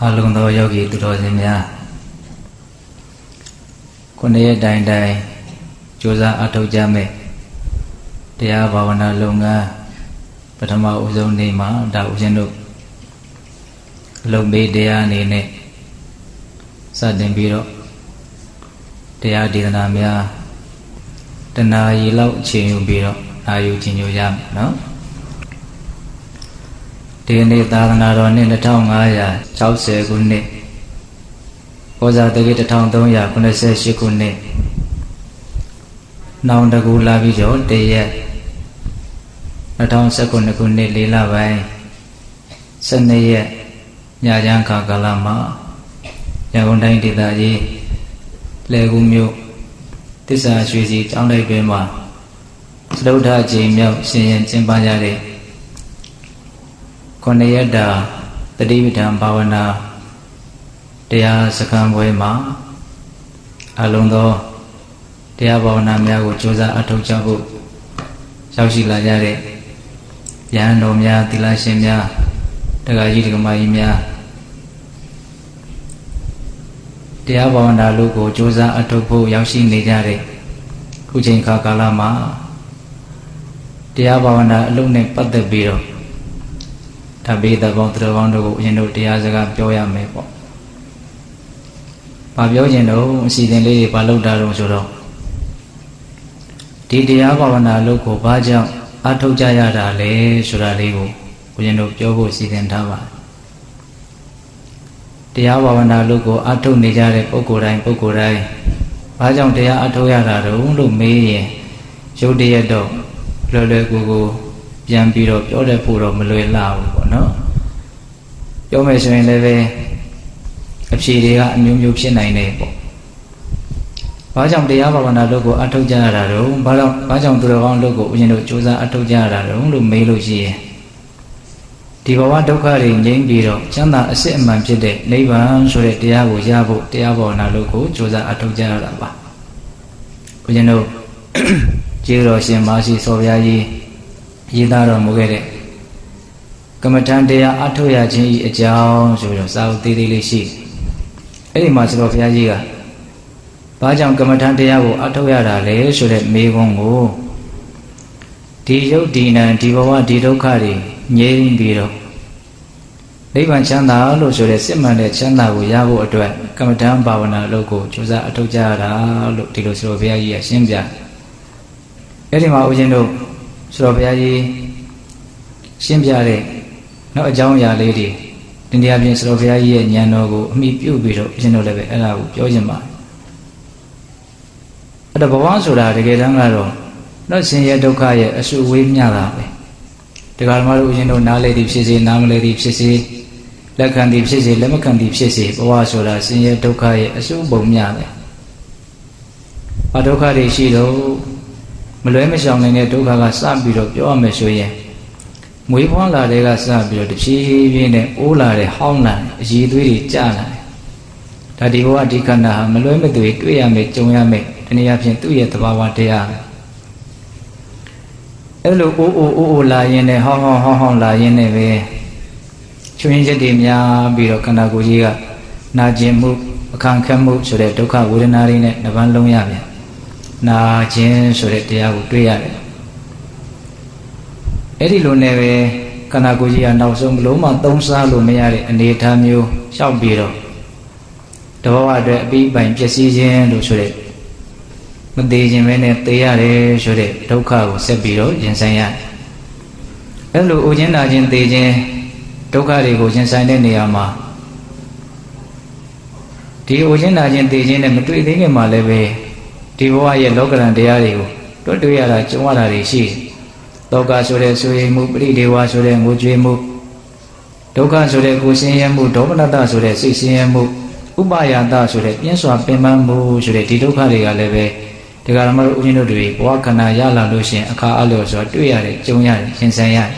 알론도 여기 들어오시면 군의 단단 조사 아토자매 대야 바바나 롱아 바타마 우존네마 다 우젠도 롱베 대야 네네 사딘 비로 대야 디다나미야 드나이 럭 진유 비로 나유 진유야 노 Dini takna roni datang ngaya, cau sekuni, koza tegi datang dong ya kuna sesikuni, naun dagu labi jod daya, datang sekuni kuni lila wai, senaya, nyajang kakalama, nyagundang ditaji, legumyo, tisa suji cang lei bema, sedaudah jimyo sinyen simpanjari. Koneyada tadi bidang bawana dia sekarang wema alungdo dia bawana miago coba atau cabu sausi lajare jangan domnya tilasimnya tegaji di kemaimnya dia bawana lugu coba atau bu yausi nejare kucing kakalama dia bawana lune pada biro tapi tabang terawang dulu jenuk dia sekarang pioya mepo. Pabio jenuk si jenli palau darung surau. Di dia kawan lalu ko pajang atau jaya dale suralibu jenuk jauh si jentawa. Dia kawan lalu ko atau nijare pokurai pajang dia atau ya darung lumie sudia do lele gugu. Yang biru oleh pura melalui laut, no. Jom esok ini leve, absi dia nyum sih naik nebo. Pasang dia bawa naluku atau jalan lalu, pasang turun laluku jenuk cuza atau jalan lalu melu sih. Di bawah dokarin yang biru, jangan semam cedek. Lepas surat dia bawa naluku cuza atau jalan apa. Jenuk jero sih masih sovyai. Jika orang mukere, kemudian dia atau ya jadi jauh sudah saudi dilisi. Ini masuk apa juga. Bacaan kemudian dia bu atau ya dalil sudah mengunggu. Dijauh di nanti bawa di dokari nyering biru. Lepas canda lalu sudah semana canda bu ya bu dua. Kemudian bawa naluku juga atau jalan lalu di luar biaya sembilan. Ini mau jenuk. Surabaya ini sembilan, nak jauh ya lagi. Tetapi abang Surabaya ini nyanogu mipu biru, jenol lebe, elagu jauh jema. Ada bawang surah dekat orang, nak senja dokaya asu wibnya lah. Dekat malu jenol nale dipsisi, namle dipsisi, lekang dipsisi, lemakan dipsisi. Bawang surah senja dokaya asu bomnya lah. Ada dokaya sih lo. Melalui macam ni tu kalau sabi lop jauh mesuye, muipan lah dekat sabi lop siwi ni ulah le hong lah, siwi dijana. Tadi awak dikandang melalui macam tu yang macam yang ni apa yang tu yang terbawa dia. Elu ulah ni hong lah ni we. Cuma jadi macam bila kena gujiga, najemu kangkemu sudah tu kalau bulan hari ni nampang lumia ni. Nah, jen surat dia udah ya. Eri lune we, karena kujian langsung belum antung selalu mencari netamu sambiro. Doa doa bimbang jesi jen lu surat. Menteri jen menet dia le surat. Dokau sebiro jen saya. Elu ujian ajen jen dokau le ujian saya ni ama. Di ujian ajen jen ni menteri tinggi malah we. Di bawah yang lokalan dia itu, tu dia lah cuma dari si. Lokal sudah sudah mukri dewa sudah mukjimu. Lokal sudah kusiamu, doa nada sudah sisiamu. Upaya nada sudah yang suapi mampu sudah tidur kali lebe. Jika ramai ujinu dui, wakana jalan lusi, akal alu sudah tu dia le cuma sensanya.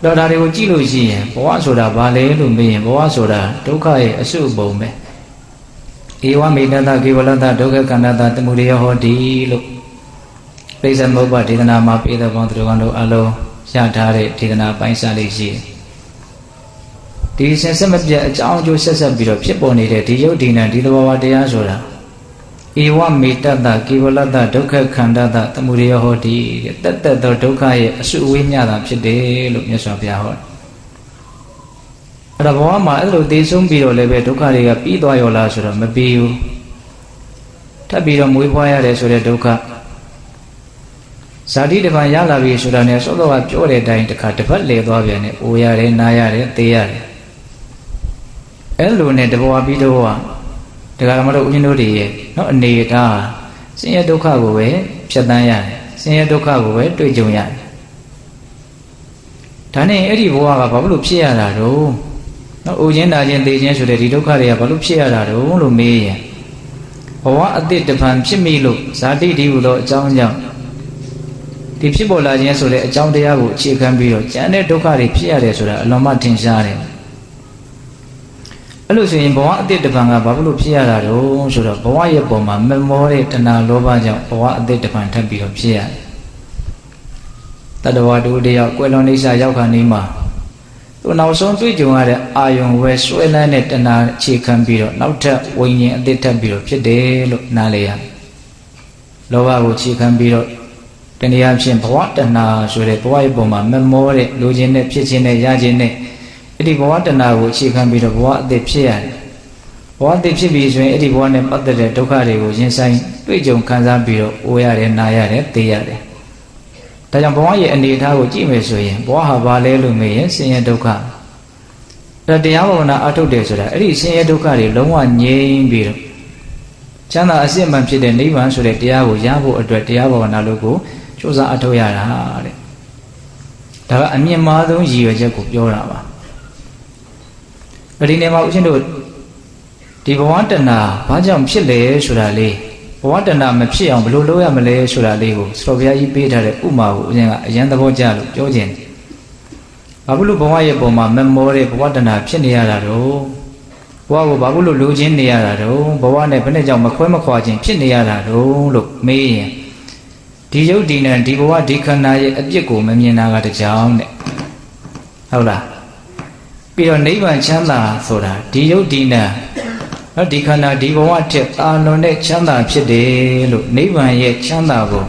Doa dari uji lusi, bawa sudah balik lumbi, bawa sudah dokai asu bome. Iwa minta tak kibalan tak doa kerana tak mudiah hodi lo. Pesan bawa di tanah mapi terbang terbang lo alo. Siapa tarik di tanah pansal isi. di sese meja jauh jauh sese biru sih poni deh di jauh di nanti lo bawa dia sura iwa mita tak kibola tak doka kanda tak temuriya hoti tete doka ya suwinya tak sih deh lupnya sopya hot ada bawa mal lo di sumbiru lebih doka dia pido ayolah sura mebiu tapi lo muiwa ya deh sura doka Sadi depan yang lebih sudah nih, soalnya aku curi dari dekat depan leh doa biasanya, uya leh, naya leh, tia leh. Elu nih depan api doa, dekat mana uji nuri ye, no nih dah. Siapa duka gue, sedaya, siapa duka gue, tujuannya. Tane eri buah apa belum siapa lalu, no ujian aja intinya sudah di duka dia belum siapa lalu, belum iya. Awak adik depan si milu, sadi diulo jauh jauh. Tipsi bola aja sudah jauh dia bu cikan biru, jangan duka tipsi ada sudah lama tinggal. Lalu sih bawa di depan apa perlu tipsi ada tu sudah bawa ya bawa memori tenang lupa jauh bawa di depan tapi tipsi. Tadi waktu dia kue loni saya kan lima, tu nausong tu juga ada ayung wes welan tenang cikan biru, nauta wingnya di tapi tipsi deh lu nalaya. Lupa bu cikan biru. Dan yang sih bawa tanah sudah bawa ibu mama memori lujen deh psi deh jajen deh, ini bawa tanah uci kan biru bawa deh psi biasanya ini bawa deh pada deh duka deh ujian saya tujuan kan zaman biru uya deh naya deh tia deh. Tapi yang bawa yang ini tahu uci biasanya bawa apa lelu biasanya sihnya duka. Tapi yang bawa na atau deh sudah ini sihnya duka deh lawan yang biru. Jangan asyik membenci dan lima sudah dia ujian bu dua dia bawa naluku. Cuba atau yang lain. Tapi amnya malu jiwa jago jauhlah. Beri nama ujian tu. Di bawah tanah, panjang mesti leh sudah leh. Bawah tanah mesti yang belum leh meleh sudah leh. Sebabnya ibu dah umau yang tak boleh jauhin. Abulu bawah ya bawah memori bawah tanah mesti dia lalu. Wabu babu lu jin dia lalu bawah ni pernah jauh macam jin mesti dia lalu luk meh. Di jauh di nanti bawa di kanan aja aku memang agak jauh ni, aula. Bila ni macam mana saudara? Di jauh di nanti, di kanan di bawa cek anu ni macam mana sedih lu? Ni macam mana bu?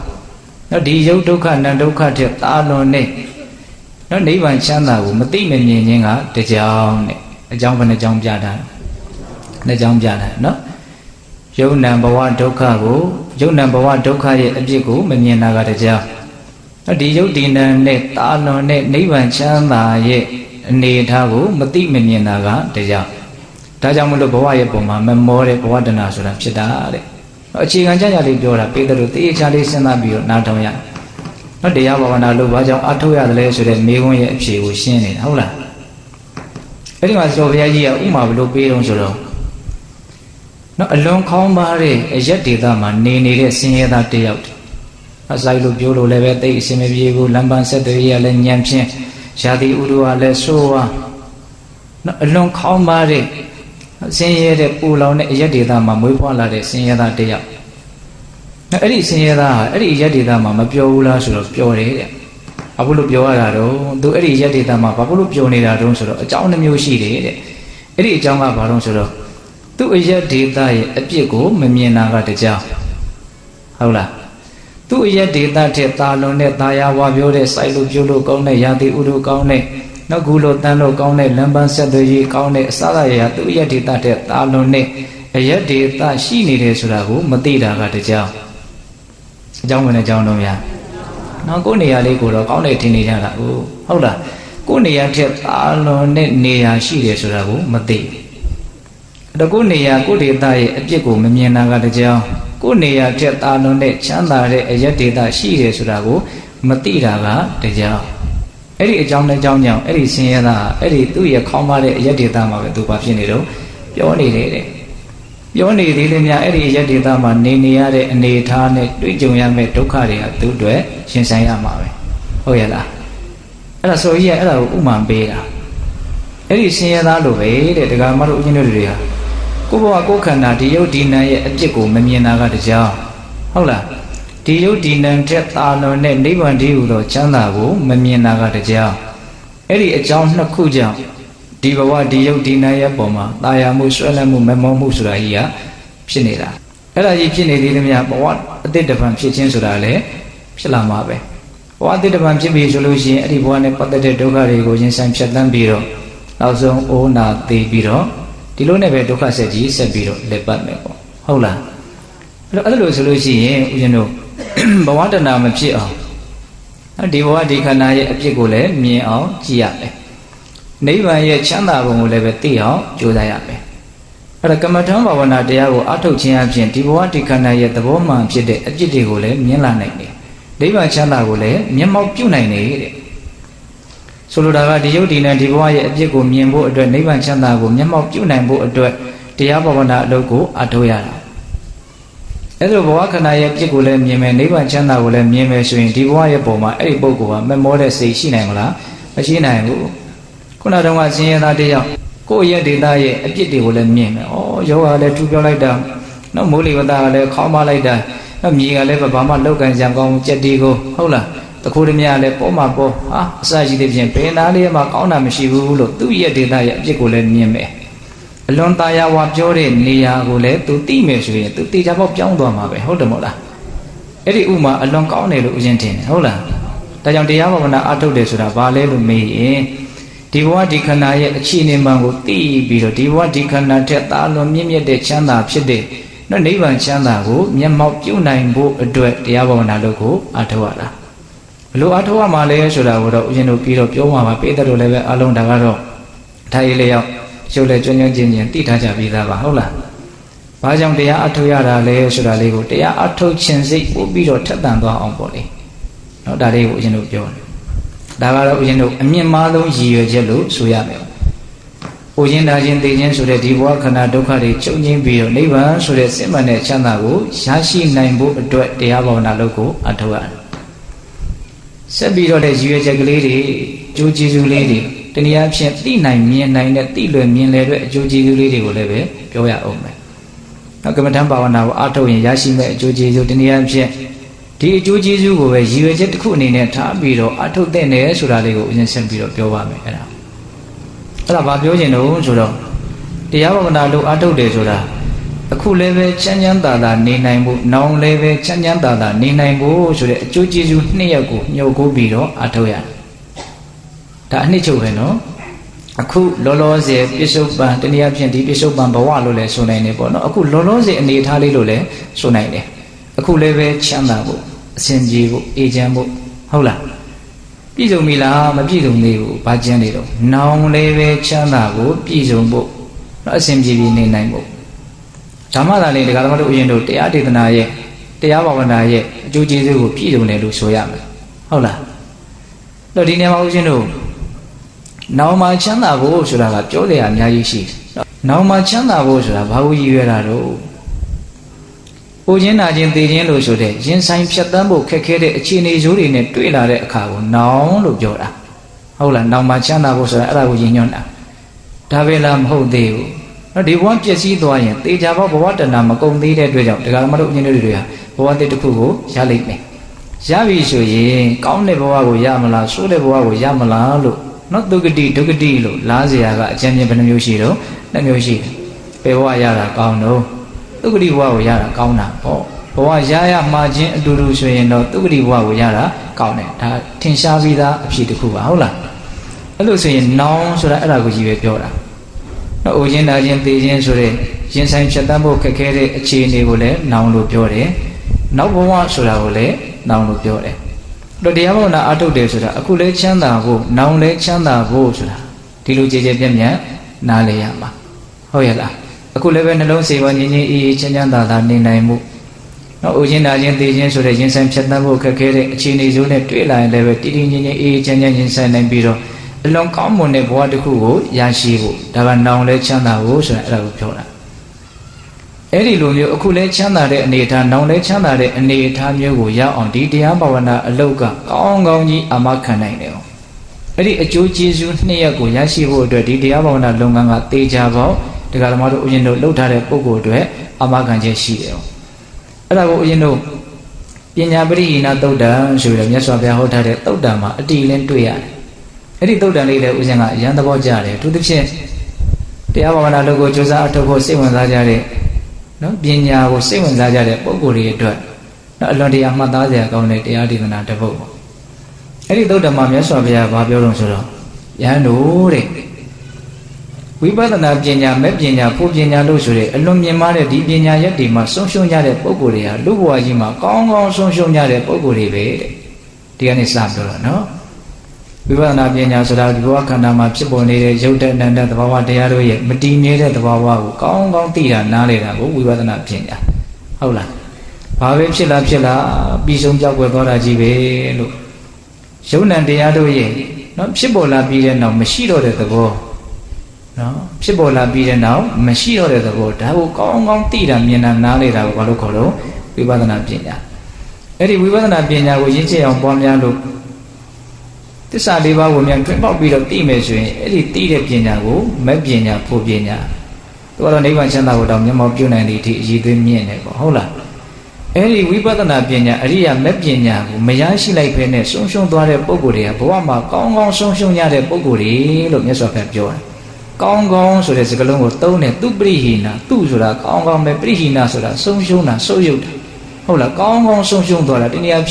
Di jauh tu kanan tu kan cek anu ni, ni macam mana bu? Mesti memang agak jauh ni, jauh mana jauh jadah, ni jauh jadah, no. Jauh nampak awak duka aku, jauh nampak awak duka ye abis aku menyena kata jauh. Di jauh di nanti tanah nanti macam mana ye nanti aku mesti menyena kata jauh. Tapi jauh mula bawa ye buma memori bawa dana sudah sedar. Cikang jangan jadi jorak, peterut ini jadi senang biar nampaknya. Dia bawa nalu baca atau ada leh sudah mewah ye abis aku sini, aula. Ini macam apa ye umah belum bilang sudah. Along kau mari, jadi sama ni sini ada tiap. Asal lu jual lewat isi mebiu lamban sedaya lenyam sih. Jadi urua lesua. Along kau mari, sini ada pulau ni jadi sama muipa lari sini ada tiap. Eri sini ada, eri jadi sama mabiu la suruh biu ni. Abu lu biu ada tu, tu eri jadi sama abu lu biu ni ada tu suruh. Jauh ni musi ni. Eri jauh apa tu suruh. Tu aja data ye, abis aku memihna kata jauh, aula. Tu aja data lo ne daya wabiore sailu julu kau ne yadi uru kau ne, nagulo tanu kau ne lamban sedayi kau ne salah ya. Tu aja data lo ne, aja data si ni deh suraku mati dah kata jauh. Jauh mana jauh dong ya. Naku ni ali gula kau ne tini jalan aku, aula. Kau ni data lo ne si deh suraku mati. Daku niya ku dita ye abis ku memihna kata jauh. Ku niya tiap tahun ni canda re aja dita si re sudah ku mati dah kata jauh. Eri jauh jauh, eri sini dah, eri tu ye kau mari aja dita mabe tu pasien ni lo. Jauh ni diri niya eri aja dita mabe ni niya re ni thah ni tu jauh yang me duka re tu dua sini saya mabe. Oh ya lah. Ada soya ada umam bela. Eri sini dah lo be, dekat maru uji nuri dia. Kau bawa kau kan nanti jauh di naya abis aku memihna kata jauh, aula. Di jauh di nanti tahun ni ni banding udah canda aku memihna kata jauh. Eri jauh nak kujang, di bawah di yuk di naya boma naya musuhnya memang musuh iya sinira era ini dirinya bahwa tidak dapat cincin sudah leh selama apa waktu dapat cincin solusi ribuannya pada doa regojen samsyatan biro langsung oh nanti biro di luar negeri doa saja sebiro lebat meko hula lalu solusinya ujungnya bahwa ada nama siapa di bawah di kanan ya abjek oleh miao ciak Neiba ye chanda bo mulebe tiao joda yabe. Ada kemudian bahwa nada aku atau cian cian di bawah di kanan ya tebo mampir de abjek de oleh miala naik. Neiba chanda oleh miamau piu naik naik. Soludaga di jodi nanti bawah ya abjek go miambo adoi neiba chanda go miamau piu naik bo adoi tiap bahwa nada go atau ya. Itu bahwa kanan ya abjek oleh miame neiba chanda oleh miame suin di bawah ya boma eri bo go memoleh seisi naik lah, seisi naik go. Kau nak dengar sini tadi ya, kau yang di dalam abjad di hulen ni, oh jauh ada tujuh lagi dah, nak muli pada ada khama lagi dah, nak mui ada bapa mak lakukan jangkau jadi ko, hula, tak kau demi ada poma po, ah sahaja di sini, nari mak kau nama si bulu, tu yang di dalam abjad hulen ni, lontar ya wajore ni ya hulen tu ti mesuai, tu ti jawab jauh dua mabe, hula mula, eri uma lontar kau ni lu ujian ni, hula, tapi yang dia apa mana ada sudah balik lu mui. Diwa di kana ya cini mangguti biro diwa di kana tiada lom ni miade chanda psede no neiba chanda go miam mau piu naim bo dua dia bawa nalo go atau ada lo atau apa malay sudah orang ujian upiro piu mama peda lo lebe along dagaro thay leyo sudah jenjang jenjang tidak jadi dah bahulah pasang dia atau ya dalay sudah lego dia atau cincin upiro terdan doa ompoli no dalay ujian upiro Dagara ujian itu, kami malu jiwa jelu suya melu. Ujian hajian tujian sudah dibuat karena doa dicuk jiwa ni bahan sudah semane canda ku, sahsi naimbu dua dia bawa naloku aduan. Sebiro le jiwa jagliri, cuci juliri, tenia siapa ti naimnya ti luemnya lelu cuci juliri boleh be, jauhya om. Nak kemudian bawa nahu atau yang sahsi me cuci jul tenia siapa. Di cuci juga, jiwa jadi kuni ni, tapi lo atau dene sudah lego ujian sendiri bawa mereka. Kalau bawa ujian tu sudah, dia bawa nalu atau dia sudah. Aku leve cian dada ni naibu, naung leve cian dada ni naibu sudah cuci juga ni aku nyoku biro atau ya. Dah ni cuci no, aku lolos je besok bang, tenia jadi besok bang bawa lole sunai ni pun, aku lolos je ni thali lole sunai ni. Aku leve canda bu, senji bu, ejen bu, hula. Bisu mila, bisu ni bu, bajian ni tu. Nong leve canda bu, bisu bu, senji ni naik bu. Sama dah ni dekat mana ujian tu, tiada di tanah ye, tiada apa mana ye, cuci tu bisu ni tu soya bu, hula. Lalu ni apa ujian tu? Nong macam canda bu sudah lah, jauh dia nyai si. Nong macam canda bu sudah bahu jiwa lah tu. Ujian ajen tujian lu sudah, jen sains syaitan bu kekere cini juri ni tuil ada kau naung lu jodoh, hula naung macam nabu sudah ada ujian nyonya, dah belam hau deu, nanti buat je si tuanya, ti jawab buat nama kong ti dia dua jam, dekat mana ujian dua dua, buat itu kuku jalik ni, jadi suji kau ni buat gua malah, sudah buat gua malah lu, nanti tu gede lu, lazim agak jenye benar yosi lu, dan yosi, pewa ya lah kau no. Tuh dibuat ujar kau nak, bawa jaya macam dulu seorang tu dibuat ujar kau ni, dah tinjau vida abis itu kubau lah. Lalu seorang nong sudah ada kujiwe jora. Nah ujian ajian tujian sudah, ujian sains syaitan boleh kekere cini boleh nong lu jora, nong bawa sudah boleh nong lu jora. Lalu dia bawa nak adu dia sudah, aku lecah dah aku, nong lecah dah aku sudah. Tilu jejepnya nale ya mah, oh ya lah. Aku lepas nolong siapa ni ni cian dada ni naimu. No ujian ajen tujian sudah ujian sains syaitan bu kekere cini jule tuil lain lepas tiri ni ni cian ujian sains naim biro. Long kamu ni buat kuku yang sibu. Dalam naung lecah nahu sudah lagu jola. Eri lumio aku lecah nade ni tan naung lecah nade ni tan miogu ya ondi dia bawa na loga kau kau ni amak naik ni. Eri cuci jule ni aku yang sibu dua dia bawa na loga ngat tejabau. Dekat malu ujian tu, laut ada pokok tu, amak ganjil sih. Ada ujian tu, yang beri ina tau dah, sebenarnya suami aku dah tau dah mak, di lain tu ya. Jadi itu udah nih usia nggak yang terbaca deh. Tuh tipsnya dia apa mana logo jasa atau bosnya mana saja deh. No binya bosnya mana saja deh. Pokoknya itu. No lo dia mata aja kau nih dia di mana ada pokok. Jadi itu udah mamnya suaminya bapak orang suruh. Ya nuri. Wibatana binya pun binya lo suruh. Lo mima deh di binya ya di mas sungsunya deh pokoknya. Lo buat aja mah kau kau sungsunya deh pokoknya deh. Dia nih Islam dulu, no. Bagaimana biaya saudara diwakilkan nama sebonir jodoh dan terbawa dia roye, medini terbawa kau tidak nari lah, bukan bagaimana biaya. Aula, bahaya sila bisung jago pada jibe lu. Jodoh dia roye, no sebola biaya no mesiro terbawa, no sebola biaya no mesiro terbawa. Dah kau tidak mian nari lah kalau kalau bagaimana biaya. Jadi bukan nabi yang aku cintai yang banyak lu. Tiada di bawah yang cuma bilang tiada sih. Jadi tiada biaya aku, membiaya aku biaya. Kalau ni macam tahu dalam yang mau jual ni di situ biaya aku. Hola. Jadi bukan nabi yang hari yang membiaya aku, menyasi lagi ni sungsung dua ribu gurih. Bukan mak kongkong sungsung yang ribu gurih, lunya sudah jual. Kongkong sudah sekelung tahu ni tu berihina, tu sudah kongkong berihina sudah sungsung na sujud. Hola, kongkong sungsung dua ribu ni apa?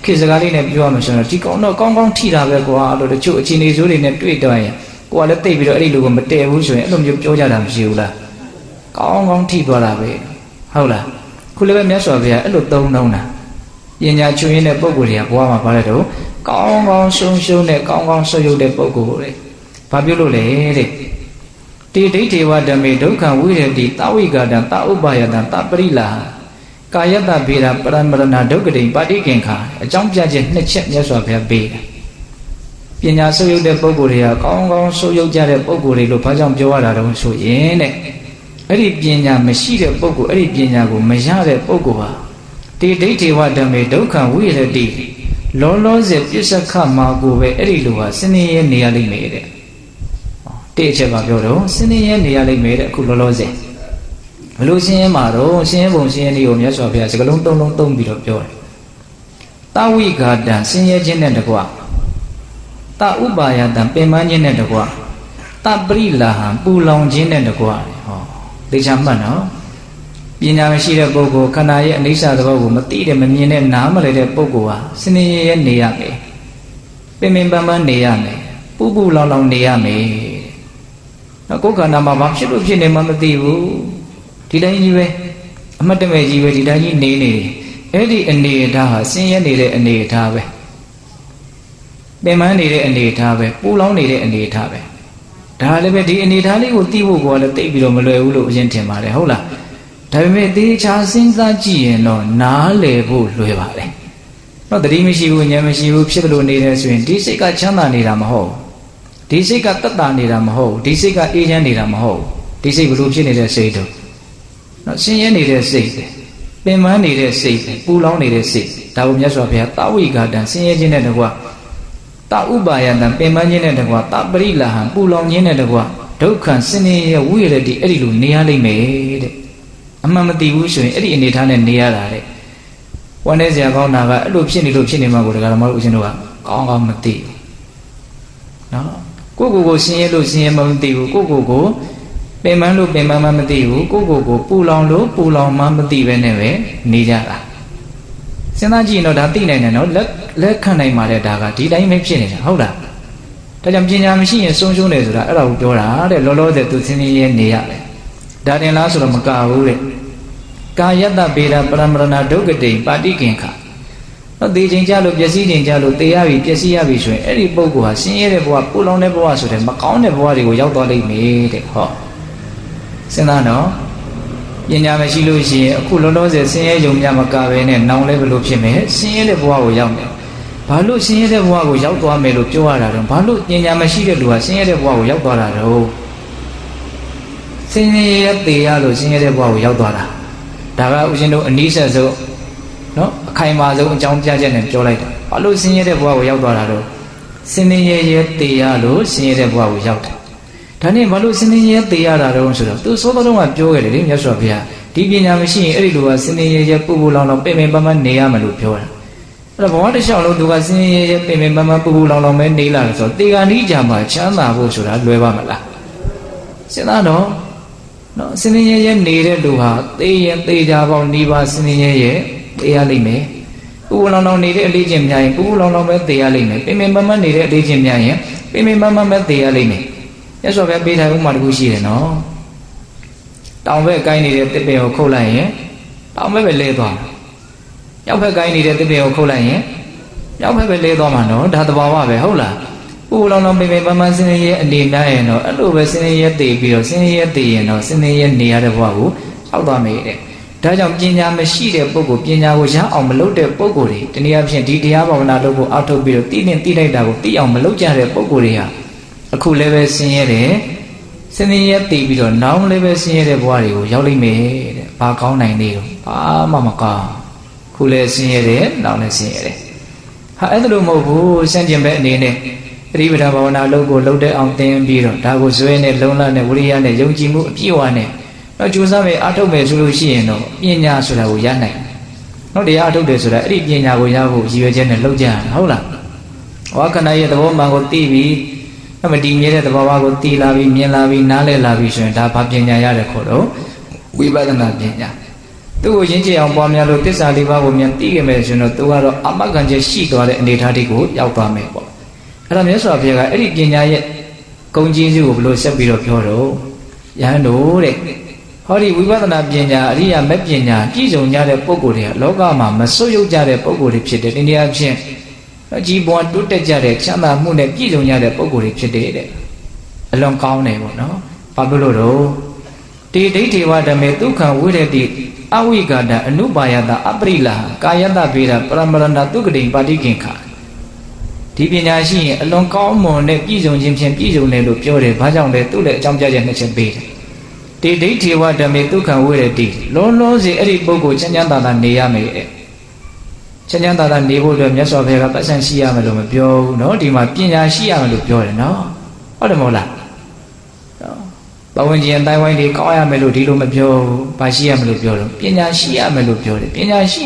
Kesegali ni jual macam mana? Jika no kongkong tidak berkuah, ada cuci cini suri ni tuit doanya. Kuah letih bila ini lupa bete busui, lom jumpa jauh dalam siula. Kongkong tidak berabe. Hola, kuliah ni suavia, elok tahu nauna. Ianya cuci ni berkuliah kuah apa leh tu? Kongkong sungsung ni kongkong sujud ni berkuliah. Pabilu leh. Tiada tiwa dan medukan wira di tawiga dan tahu bahaya dan tak berilah. Kaya tak bila peran merendah gede pada kengkar, jom jadi neceknya suapnya beda. Biar suyu depo guria, kongkong suyu jadi depo guri lupa jom jawa dalam suyu ini. Eri biar masih depo gu, eri biar gu masih depo gua. Tiada tiada demi dukan wira di, lolo zepisa kama gue eri luar seni yang niali mere. Tiada bagi orang seni yang niali mere ku lolo zep. Lalu siapa maru, siapa bungsian di omnya suapnya sekalung tong bilok jor. Taui keadaan siapa jenis dekwa, tak ubah ya dan peman jenis dekwa, tak berilah pulang jenis dekwa. Di zaman oh, biar masih depoku, karena yang di sana depoku mati dia memilih nama leh depoku ah, sini yang dia ni, pemimpinan dia ni, pupu lalang dia ni. Aku kan nama bangsa tu jenis mana tibu. Tidak jiwa, amat ramai jiwa tidak ini ni. Eri ini dah hasilnya ni dah be. Bagaimana ni dah be? Pulau ni dah be. Dah lepas ni dah ni uti buku ada tebilo melalui ulu jentik mara. Hola, dah lepas ni casin saji no nale bulu hebat. No dari misi bu sebelum ni dah suin. Di sini cina ni ramah ho, di sini tetan ni ramah ho, di sini ianya ni ramah ho, di sini belum sini dah seido. Siapa ni resik, pemain ni resik, pulau ni resik. Tahu punya suami, tahu iga dan siapa jenis dekwa, tak ubah ya dan pemain jenis dekwa, tak berilah pulau jenis dekwa. Dukan sini ya wira di erilu niari meh. Amma mati usun eri ini tanen niara. Wanita yang kau naga lup sini magu dekala malu usin dua. Kau mati. Kuku sini lup sini mati kuku. Pemalu pemama mati u, kuku pulang mati benewe ni jara. Senaji no dati neneno lekhanai mara daga ti dai mepsi ni. Hola, tajam jinya misi ni sungsung ni sura, erau jora de lolo de tu sini ni jara. Dari la sura makau le. Kaya tak bela peramrana dogede padi kengka. Di jengjalu tiawi sui. Eri bogu hasi eri boa pulang ne boa sura makau ne boa di gojau tali mede. Ho. Senano, ianya masih lusi. Aku lolo je sini jumlah makabe ni, naung le belum sih meh. Sini le buah gojau ni. Balu sini le buah gojau tua melup jual ada. Balu ianya masih le dua sini le buah gojau tua ada. Sini le tiga lu sini le buah gojau tua ada. Daga usin lu ni sesuatu, no kai masa uncang jajan ni jual ada. Balu sini le buah gojau tua ada. Sini le tiga lu sini le buah gojau ada. Tani malu sini ya tiada orang sudah tu saudara orang jual ni dia suapia. Di biasa mesti ada dua sini ya pulau lampir memang niya malu jual. Bahwa di syarat dua sini pemimpin mempunyai orang menilai soal tiga hari jam macam apa sudah dua malah. Sena no sini ye nilai dua tiga jam di bawah sini ye tiga lima. Pulang orang nilai di jam yang pulang orang tiga lima. Pemimpin nilai di jam yang pemimpin tiga lima. Ya soalnya beda umat gusi no. Tahu berkait nilai tebel kau lain. Tahu berlebar. Yang berkait ini dari beliau kau lain, yang berkait itu mana? Dah terbawa berhulah. Pulang orang bermemang sini di naik no, aduh bersini di beliau sini no, sini ni ada bahu, atau amir. Dah jom jinja mesti dia pukul, jinja wujud orang melu dia pukul. Ini absen di dia bawa nado bu atau beliau tidak dagu, tidak orang melu jangan dia pukul dia. Aku lepas sini di beliau, naum lepas sini dia buat dia, jauh lima, pakau naik dia, pak mama kau. Kuliah sendiri, naunnya sendiri. Hal itu rumah bu, senjam begini. Ribuan bawaan lagu lagu deh angten biru. Dagu suene launa ne bulia ne jungjimu piwane. No jusa me atau me solusi no. Ianya sudah hujan ne. No dia atau dia sudah ribianya hujan bu jiwajen lagu jah. Haulah. Wakana iya tahu mangut tivi. Nama dingnya tahu mangut tivi lavi mielavi nale lavi suene. Dapat jenya ya dekoro. Wibadan jenya. Tuh jenji yang pahamnya lu tisa di bawah yang tiga mesin itu kalau apa kan jadi tuh ada di hatiku yang pahamnya. Kalau misalnya pihak ini jenjanya kunci juga belum sebiro kiro, yang dulu. Hari wibawa tanah jenjanya dia mep jenjanya, jisungnya ada pokoknya. Logam ama soyuja ada pokoknya sedih ini absen. Jibuan tuh terjadi sama mune jisungnya ada pokoknya sedih. Longkau nih, no, pablo lo. Di dewa demi Tuhan udah di Awi gada nubaya aprilah kaya da bira pramaranda tu geding padi kengka. Di binasi long kau mon ne pijung jimsen pijung ne lu piore bajang ne tu le jam jajan ne cembe. Di dewa demi Tuhan udah di lolo si eri bogo cenyang dalam dia me. Cenyang dalam dia bodoh nya soal pera pasan siang lu me piore no di ma binasi yang lu piore no. Ada mula. Bawang jian Taiwan di kau yang melodi lu melodi, pasi yang melodi, penyanyi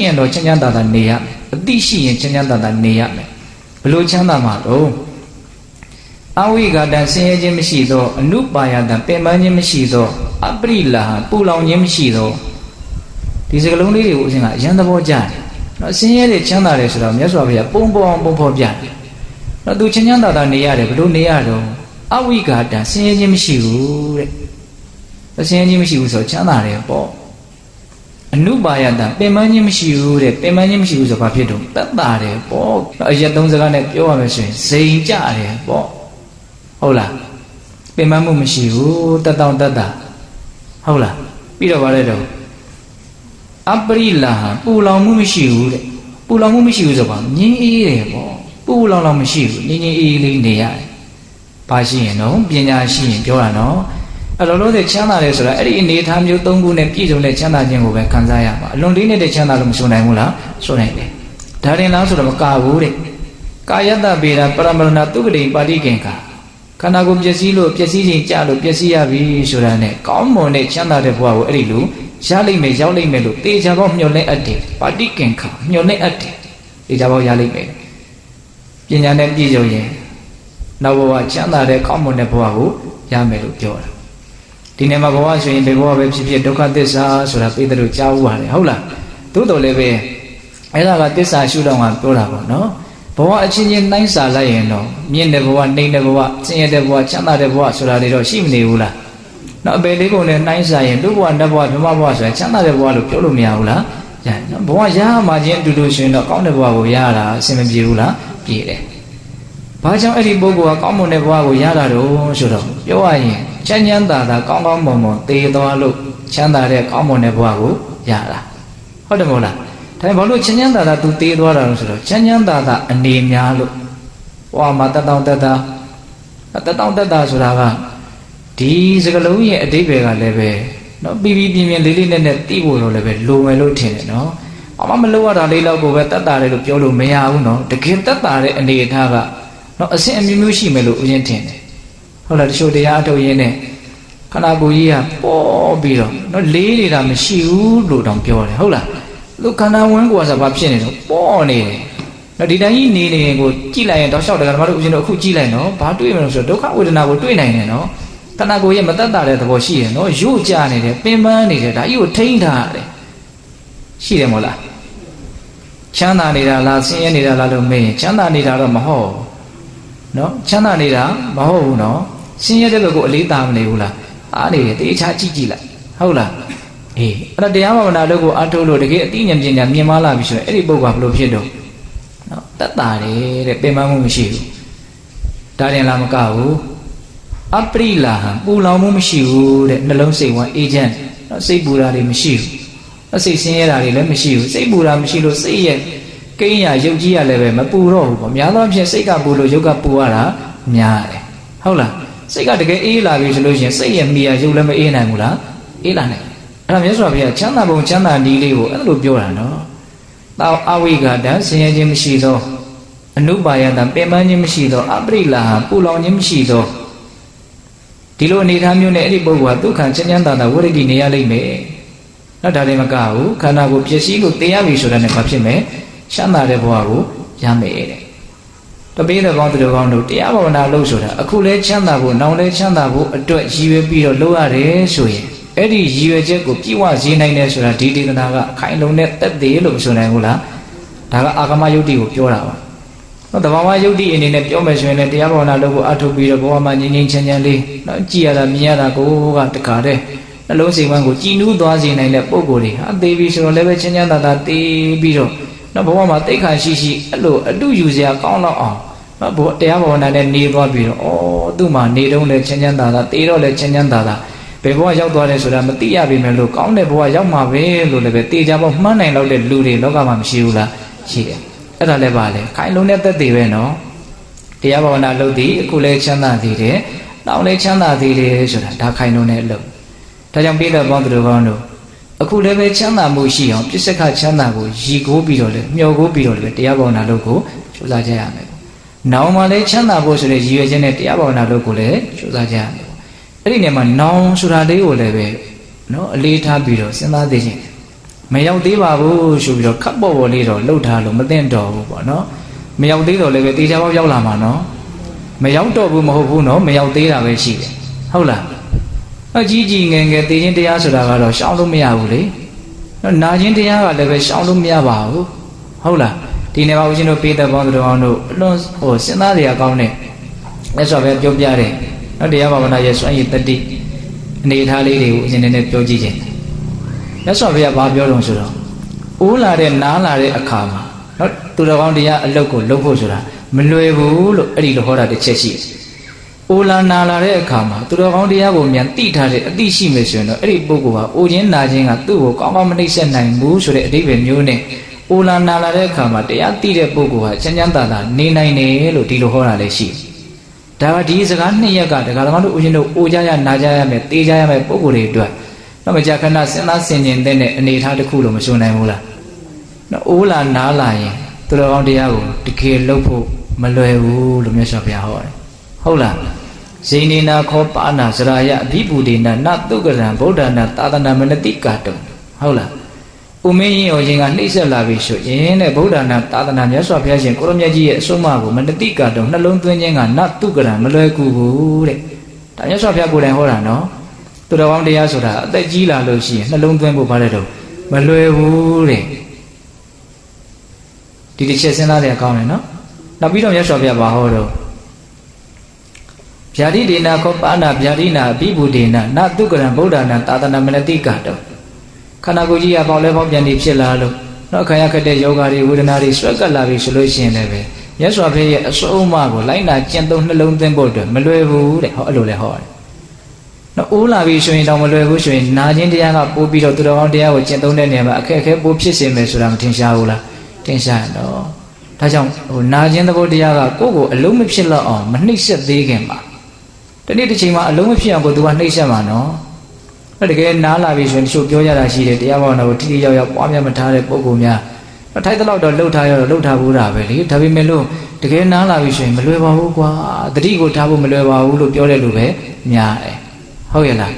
yang lo cengang tata niat, disi yang cengang tata niat, belum cengang malu. Awi kadang saya jemsi do, nubaya dan pemain jemsi do, aprilah pulau jemsi do. Di sekelung ni aku sengat cengang bojan, saya ni cengang ada sudah, saya sudah biar pom biar, tu cengang tata niat, belum niat do. Awi kada senjam siu, senjam siu so cina lepo. Nubaya dah pemanjam siu so papi dong, tanda lepo. Ajar dong sekarang lepo macam senja lepo. Hola, pemanjam siu tanda. Hola, bila balik dong. Aprilah pulau mu siu so bang ni lepo, pulau lama siu ni lindai. Pasi no, penyanyi jualan no. Kalau dek cina dek sudah, ini tham jauh tunggu dek pijung dek cina jenggu berkan saya. Lori dek cina lom sunai mula sunai dek. Dari nang sudah makabu dek. Kaya dah bira perambalan tu gede padi kengka. Karena aku biasi jengcalu biasi abi sudah dek. Kau mau dek cina dek buat erilu, jauh lagi melu. Tiada kau nyolek adik, padi kengka nyolek adik. Tiada kau jauh lagi. Penyanyi dek pijung ye. Nawa cina ada kamu ne bawa, jangan melukjor. Di nama bawa suin bawa website dokter desa surat itu jauh hari. Hula, tu tu lebe. Ada kat desa sudah ngantor lah, no. Bawa cina naik salah ya, no. Mien de bawa, neng de bawa, cina de bawa, cina de bawa surat itu sim ni hula. Nak beli pun naik salah, tu buat de bawa, cuma bawa surat cina de bawa lukjor lumia hula. Jadi, bawa jah macam dulu suin nak kamu ne bawa ya lah, sembilan hula, kiri. Bajang eri bogo kamu ne bawa yara do sudah. Jawanya, cengang tada kamu momo tiada lu, cengang tada kamu ne bawa yara. Ada mula. Tapi baru cengang tada tu tiada lu sudah. Cengang tada ni nyalu. Wah mata tahu tada sudah kan. Di segala uye di bega lebe. No bibi yang lili ne tibu lebe lu melutin no. Awam meluar dari lagu tada lu jauh meyau no. Dekat tada ni thaga. No asyik memiusi melu ujian tiada. Kalau di show dia ada ujian ni, kalau aku iya, oh biru, no lili ram siu lu dong pior. Hula, lu kalau orang kuasa papsi ni, oh ni, Nah di dalam ini nih, gue cilai, dosa dengan baru ujian aku cilai, no, padu yang dosa doa udah naku tuh ini, no, karena gue yang betul ada tuh sih, no, jualan ini, pemain ini, dah, itu tinggal, sih deh mula, cina nih dah, lasi ini dah lalu me, cina nih dah mahau, no, cina nih dah mahau, no, sini ada gue lihat nih ulah, ada, itu caci cilai, haulah, ada dia mau nado gue atau lo dek, tiap jam ni malah bisa, ini bawa belum sih do. Tadi repemamu misiu, dari lama kau, Aprilah pulaumu misiu, dalam sewa ejen, sebulan di misiu, sesiapa di dalam misiu, sebulan misiu sesiapa, kaya jauh dia lebih mampuloh, pemialam sih sekabuloh juga puara, nyare, haulah, sekadik elah bisulosnya sesiapa biar jauh lebih enak mula, elah nih, ramai suap ya, cina bung cina di lewo, itu biola no. Tahu awi gada senyaja mesido, nubaya dan pemanya mesido, Aprilah pulaunya mesido. Tilo ni ramyu neri bawa tu kan senyata tahu lagi ni aling me. Nada lima kau, karena aku biasa ikut tiap wisuda nekapsi me, sana ada bawa aku jamai. Tapi ada kawan tu tiap aku nak lusuda, aku leh sana aku, nau leh sana aku, dua jiwa biru luar esui. Eri jiwa jago jiwa zina ini sudah diri tenaga kain lunet tadi lom sudah gula, naga agama yudi ucora. Nada mama yudi ini nepi om esune dia orang lalu adu biru bawa mani nyencenya li, cia la mia la gua tekade, lalu siwan gua cinu doa zina ini pogori, adi biru lebe cenya nada ti biru, nada bawa mati kan sisi, lalu adu yuzia kau la oh, nada bawa dia orang lalu ni doa biru, oh tu mah ni dong le cenya nada, ti ro le cenya nada. Beberapa jauh tuan sudah mati ya bimbelu, kau ni beberapa jauh mabe, lu lebih tiga jauh mana yang lu lebih lu kau mampu siula, sih. Ada lebalik, kain lu ni tertiwi no. Tiap orang lalu di kulechan nanti deh, lalu lechan nanti deh sudah dah kain lu ni lu. Tajam bila bantu orang lu, aku lebih chan namu sih, hampir sekali chan namu, si go biru le, miao go biru le, tiap orang lalu go sudah jaya. Nau malah chan namu sudah jiwa jenet tiap orang lalu go le sudah jaya. Jadi ni mana nong sudah dia oleh be, no lihat biru, senang deh. Macam dia bawa susu cup bawa lihat, lalu dah lalu mesti jauh, no. Macam dia oleh be tiada jauh lama, no. Macam jauh mahu pun, no. Macam dia lagi sih, haulah. Jiji dengan tiada dia sudah kalau sahaja macam ni, najis dia kalau be sahaja macam bahu, haulah. Tiada bawa sih no pita bantu bantu, no senang dia kau ni, esok berjumpa dia. Dia bawa naya suami tadi, ni thali dia jenis jenis joji je. Esok dia bawa biar orang suruh, ular dia nala dia akam. Tu dah kawan dia logo suruh, melalui bulu eri lohora dia ceci. Ular nala dia akam. Tu dah kawan dia bawa yang tiada dia diisi mesuruh, eri bukuah. Ujian najingat tu buku kawan malaysia naik busu dia di venue ni. Ular nala dia akam dia tiada bukuah. Jangan tada ni naik ni eri lohora dia si. Dalam di sekarang ni ya kan, kalau mana ujian ujaya najaya me, tijaya me, pukul itu. Nama jaka nasi jenjene ni thah dekulu macam mana mula. Nah ulan nala ye, tu orang dia aku dikelupu melalui ulu macam siapa orang. Haulah, sini nak kopa nak seraya dibudi nak tu kerana bodoh nak tata nama netika tu. Haulah, umi orang ni selalu isu ini bodoh nak tata nama siapa yang korom jadi semua aku menetika tu. Nak lontuan jangan nak tu kerana melalui kubur. Tanya siapa aku dah orang no. Tu dah orang dia sudah ada jila losi. Nak lontuan bukan ada tu melalui kubur. Di sini ada kau no. Nabi ramai siapa bawa tu. Jadi dia nak apa nak jadi nak bibu dia nak tu kerana bodoh nak tata nama netika tu. Karena aku juga boleh bawa yang dipilih lalu, nak kaya kerja yoga di udara di suka labi solusi ni be. Ya suami semua aku lain nak jantung nelung tempoh, melalui buat lalu lehor. Nak ulah bisuin dalam melalui busuin, najis dia nak bubi jatuh dalam dia aku jantung ni macam kaya bubi sembel suram tingsha ulah tingsha. No, tajam najis dalam dia aku alum pilih lah, mending sedih kembang. Tadi tu cuma alum pilih aku tuan ni sama no. Adakah nala bisuan suku jauh jalan sih dia awak nak beri jauh jauh awam yang mentah lepo kumya. Tapi kalau dah lalu dah buat apa ni? Tapi melu, adakah nala bisuan melu bahu kuah, teri go dah bu melu bahu lu jauh lelu be, nya. Hau ya lah.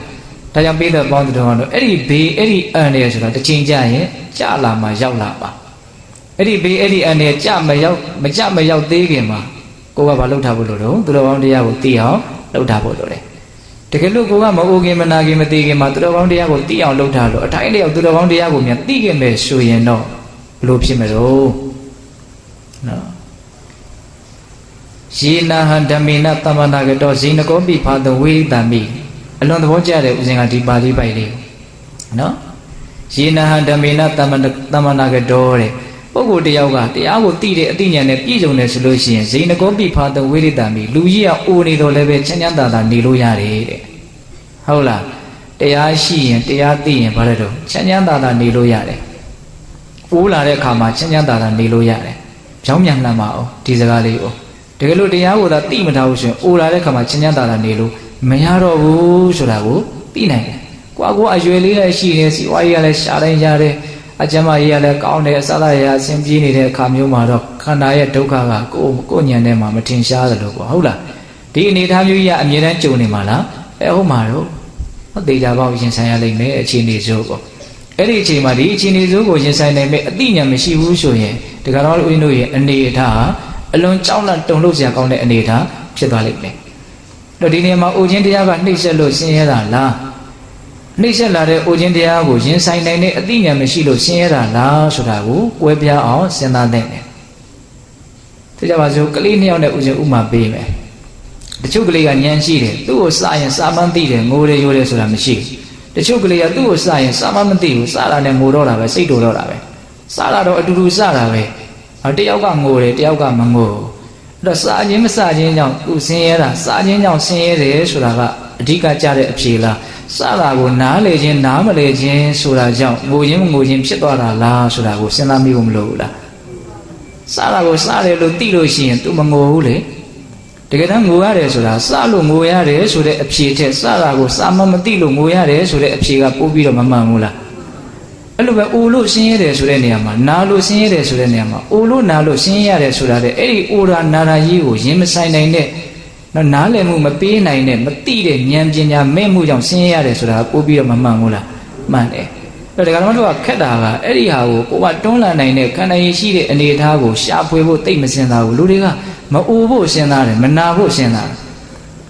Tapi yang beda bond dengan eri b eri ane sudah tercinta ye, jauh lama jauh lama. Edi be edi ane jam mayau tege ma kowa balu tabulu do turo bang dia wuti hau lau tabulu re teke lu kowa ma uge mana ge me tege ma turo bang dia wuti hau lau talu a tae leo turo bang dia wumi a tege me suye no lu psi me do no zina handami na tamana ge do zina kopi pado wei dami alon do boja re uzinga di bali bai re no zina handami na tamana ge do re Ogo de yoga, de ago tide adinya ne pijong ne solution, zina kopi pata wiridami, luya uni do lebe chenyanda da ni luya re. Hola, de ashi and de adi and parado, chenyanda da ni luya re. Ula de kama, chenyanda da ni luya re. Jomyang namao, dizagalio. De lo de ago da ti mataushin, ula de kama, chenyanda da ni lu, meyaro wu, surabu, pinay. Quago ajueli ashi and si wayale sharanjare. Ajama iya le kau ne sala ya semji ni le kamyu marok kana ya duka ga ko nyan ne ma matin sha da lo ko hau la di ni tha myu ya a mye tan chou ni ma la e hau ma lo ma dei da baw yin san ya lai me a chi ni zo ko ai di chi ma di chi ni zo ko yin san nai me a ti nyan ma shi wu so yin da ga law uin lo yin ani tha a lon chaung la tong lo sia kau ne ani tha phit twa lai me to di ni ma o chin tia ga nei set lo sin ya da la Nisha lare ojin dia go jin sai nai ne atinya mashi lo sin ya da la soda go kwe pya aw sin da nai ne tu ja ba so kali ni yaw ne ojin uma be me ta chou kali ga nyan shi de tu o sa yin sa man ti de ngo de yo de soda mashi ta chou kali ya tu o sa yin sa man ma ti go sa la ne ngo do da ba sait do do da ba sa la do atutu sa da ba a ta yaw ga ngo de ta yaw ga ma ngo ta sa yin ma sa yin yaw tu sin ya da sa yin yaw sin ya de soda ga adhika ja de a phi la Sala go na le jin na ma le jin sura jang ngo jin phit twa da la sura go sin la mi go mlo la Sala go sa le lo ti lo shin tu ma ngo hu le de ka da ngo ya de sura sa lo ngo ya de so de a phi the sala go sa ma ma ti lo ngo ya de so de a phi ga po pi do ma man ngo la a lo ba o lo sin ya de so de ne ya ma na lo sin ya de so de ne ya ma o lo na lo sin ya de so da de ai o ra na ra yi go yin ma sai nai ne Na le mu ma pi nai ne ma ti de nyan pinya me mu jong sin ya de soda ko pi do ma man ngo la man de to de ga ma do ka khat da ga ai di ha go ko ba ton la nai ne khan nai yin shi de ane tha go sha phwe pho tai ma sin da go lu de ga ma o pho sin da de ma na pho sin da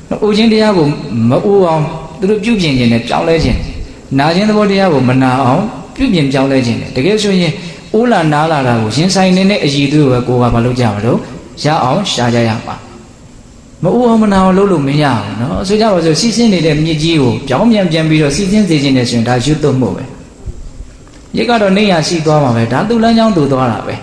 no o chin tia go ma o aw tu lu pyu pyin chin ne pyaung lae chin na chin thabo tia go ma na aw pyu pyin pyaung lae chin de de kae so yin o la na la da go yin sai ne ne a yi tu go ko ba ma lou ja ma do ya aw sha ja ya ma Mau uang menawar lalu menyang, no sejak waktu sisi ni dia menjiu, jauh yang jambiro sisi sisi ni sudah jatuh mube. Jika ada ni yang si tua mabe, dah tu lanjang tu tua lah be.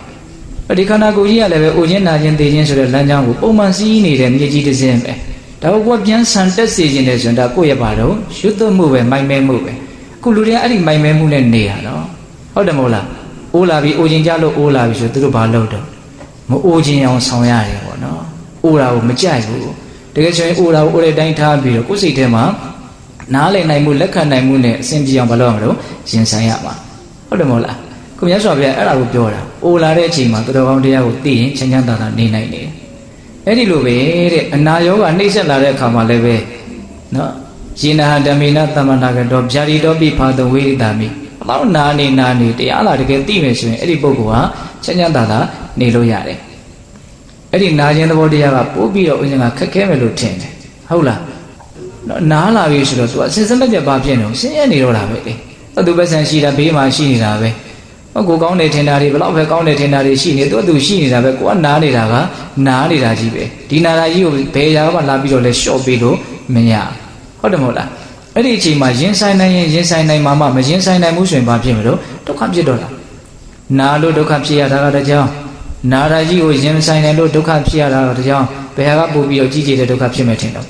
Di kanan kuji ada be ujian najian tijian sudah lanjang bu, uman si ni dia menjiu di sini be. Tahu kuat yang santet sisi ni sudah kuya baru, jatuh mube, main main mube. Kuluria ada main main mule ni ya, no. Ada mula, ulabi ujian jalur ulabi sudah tu balau tu. Mau ujian yang sanya ni, no. Ura macam tu, dekat sini ura ura dah inta biru, kusi tema, nale nai mula kan nai mula senji yang balam tu, siang saya apa, ada mula, kau ni soal biar ada ujian, ura reci mah tu orang dia uti, senjang dah ni nai ni, ni lupe, na yoga ni sila reka malah be, no, cina dami na taman agak dob jari dobi pada wiri dami, kalau nani dia ala dekat ti macam ni bokuah, senjang dah ni loya ni. Eri najian tu boleh jaga, pobi orang jangan kekeh melutin. Haulah, nala biasa tu, sesuatu je bahagian tu, sesuatu ni roda beli. Aduh pasang si rabi masih ni rabi. Aku kau ni tenari, belau kau ni tenari si ni tu si ni rabi. Kau nala ni raji be. Di nala jiu pejaga malah biru le shopping tu menyang. Ada mula. Eri cima jensa ini mama, jensa ini musuh bahagian tu, tu kampi dola. Nalo tu kampi ada jauh. Naraji ujian saya ni lo duka psia lah kerja, pihak bubi oji jadi duka psia macam tu.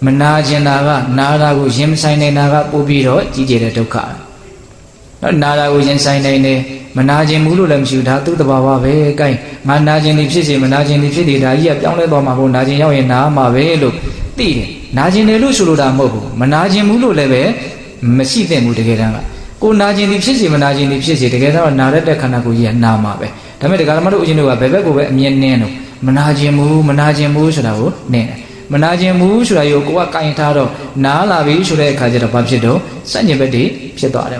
Mana je naga, nara ujian saya ni naga bubi oji jadi duka. Nara ujian saya ni mana je mulu dalam sudah tu terbawa bekai, mana je nipsi di dahi apa yang le bawa mahu, mana je yang nama belok, ti, mana je nelu suruh dah mahu, mana je mulu lebe masih deh muda kerana, ko mana je nipsi jadi kerana nara dek kena ko yang nama be. Tapi dekat mana tu ujian juga, bebek mian neno, menajimu sudah tu neno, menajimu sudah yo kuat kain taro, nala bi sudah kaji dapat sido, sanjung bedi sido ada,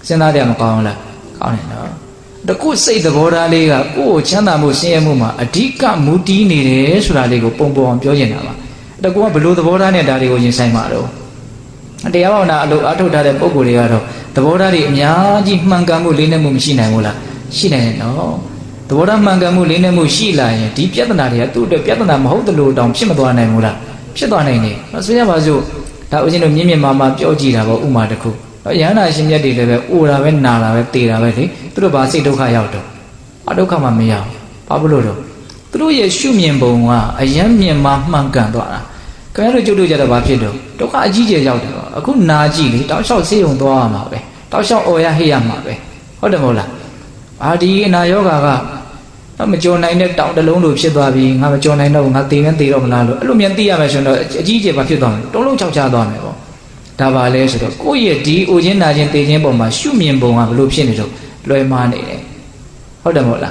senada yang kau la, kau neno, Dekut saya debora lega, oh cina musim emu mah, adik kamu di ni deh sudah lego pembohong jojen nama. Dekut mah belum debora ni dari jojen saya malu. Dia awak nak lalu atau dari pokok dia lalu. Debora ni nyaji mangkamu lina mungkin sini mula, sini no. Debora mangkamu lina mungkin lah ya. Di piat nari tu, di piat nama mahu terlalu dalam sih maduan ni mula, sih maduan ni. Maksudnya baju, dah ujian umumnya mama jojen lah, umar dekut. Yang na sih jadi lewe, ura lewe, nala lewe, tira lewe, terus bahasa itu kaya itu, aduh kau mami ya, apa belu itu, terus Yesus menyembunga, ayam menyembang tuan, kerana jodoh jadi bahasa itu, tu kau aji je jauh itu, aku naji ni, tahu soal siung tua mah be, tahu soal ayah hiam mah be, ada mula, hari na yoga ka, kami jodoh ini tahu dah lulu sih tua bi, kami jodoh ini bukan tira melalu, lu mianti ya macam tu, aji je bahasa tuan, tu lu cakap cakap tuan mah. Dah balik sudah. Kau ye di ujian najis tejen bomba, shumien bomba belum sih ni tu, loe mana ni? Ada mula.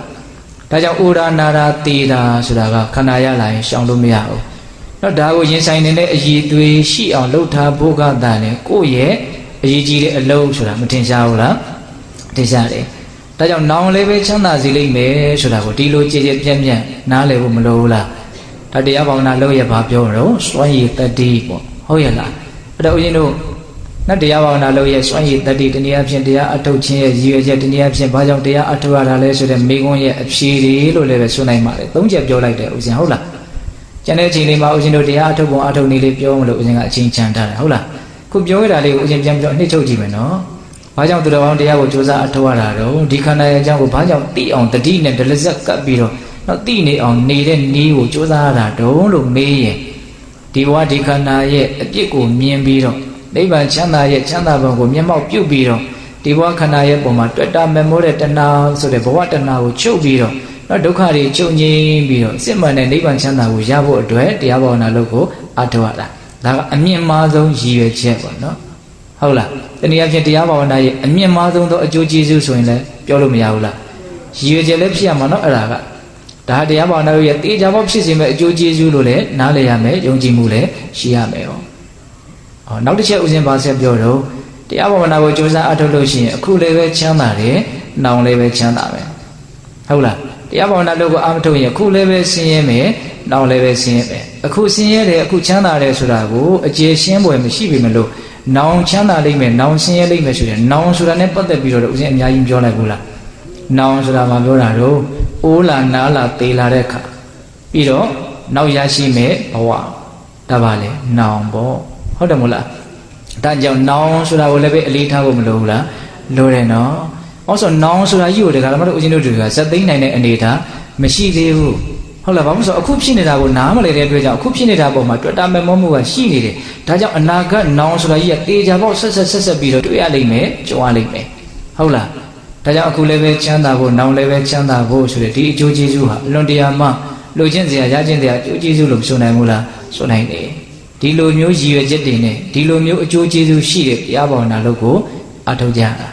Dah jauh uran nara tira sudah ka, kanaya lain sang lumia. Dah ujian saya ni jitu si orang luta buka dah ni. Kau ye jijil lau sudah, mungkin jauh lah, tidak ada. Dah jauh nang lewe cina zili me sudah ko di lu je je jam jam, nang lewe melu lah. Dah dia bawa nang lewe apa jauh, soalnya tadi ko, hoye lah. Ada ujian tu, nanti awak nak lalu ya soalnya tadi dunia absen dia atau cie jiwa je dunia absen banyak dia atau ada leh sudah minggu ya absiri lalu leh sunai malah, tu je jauh lagi dia ujian hula. Jadi cini mau ujian tu dia atau buat atau nilai jauh lalu ujian cini cantar hula. Kau jauh dah leh ujian jam jauh ni jauh di mana? Banyak tu dah orang dia berjuta atau ada tu, di kanan yang banyak tiang tadi ni adalah zakat biru, nanti ni orang ni dan ni berjuta ada tu lalu ni. Dewa di kana ye, jiku miembiro. Dewa cina bangu miembau piu biro. Dewa kana ye bomat ada memori tanah, sudah bawa tanah ucu biro. Nado kari ucu ni biro. Semana dewa cina uja bawa dua, dia bawa nalogo adua lah. Dah miembau jiwa cewa, no. Hula. Tanya macam dia bawa naye miembau tu aju jizu soalnya, jolum ya hula. Jiwa jelek siapa no ada. Dah dia bawa naik ya, tiada apa sih sih macam juji julu le, nale ya me, jungji mule, siapa me oh. Oh, nak tu siapa ujian bahasa biologi, dia bawa naik jualan atau logi, aku lewe cina le, naung lewe cina me. Hula, dia bawa naik logo am tu ya, aku lewe sini me, naung lewe sini me. Aku sini le, aku cina le sudah aku, jesian boleh mesti bimbelu, naung cina le me, naung sini le me sudah, naung sudah ni pada biologi ujian yang jualan gula. Naun sudah mampu lalu, ulan nala tilareka. Piro, nau yasi me bawa, dah balik naun bo. Kau dah mula. Dan jauh naun sudah lebih elita boleh mula, lore no. Also naun sudah you dekat, macam ujian tu juga. Sedih nene elita, mesti lewu. Kau lah, macam so aku pun sini dah boleh nama lelaki tu jauh, aku pun sini dah boleh macam dah mememuah sini deh. Dah jauh naga naun sudah you tiada boleh sese piro tu aling me, jauh aling me. Kau lah. Tajam aku lewe canda bo, naun lewe canda bo, sudah di cuci juga. Lonti ama, lojen dia, jajen dia, cuci juga belum sunai mula, sunai ni. Di lomu jiwa jadi ni, di lomu cuci juga sih, ya bawa nalogo atau jangan.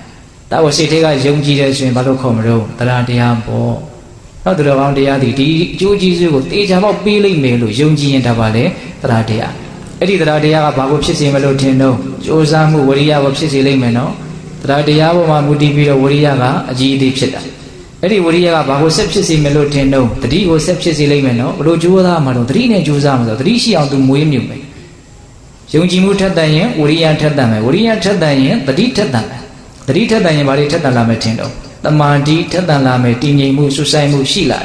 Tahu setelah jungji dia sudah baru komro, terang dia bo. Kalau terang dia di cuci juga, tiada apa pilih melu jungji yang dah balik terang dia. Edi terang dia apa bawa sesi melu tino, josamu beria bawa sesi lagi meno. Terhadap awam mudi biru wariya ka aji dipseda. Eri wariya ka bahu sebab sih melu tendo. Tadi bahu sebab sih lagi melu. Roju ada malu. Tadi ni juza malu. Tadi si awam tu muim niupai. Jengji mu terdaye wariya terdamai. Wariya terdaye tadi terdamai. Tadi terdaye balik terdalamai tendo. Tamadi terdalamai tinggi mu susai mu sila.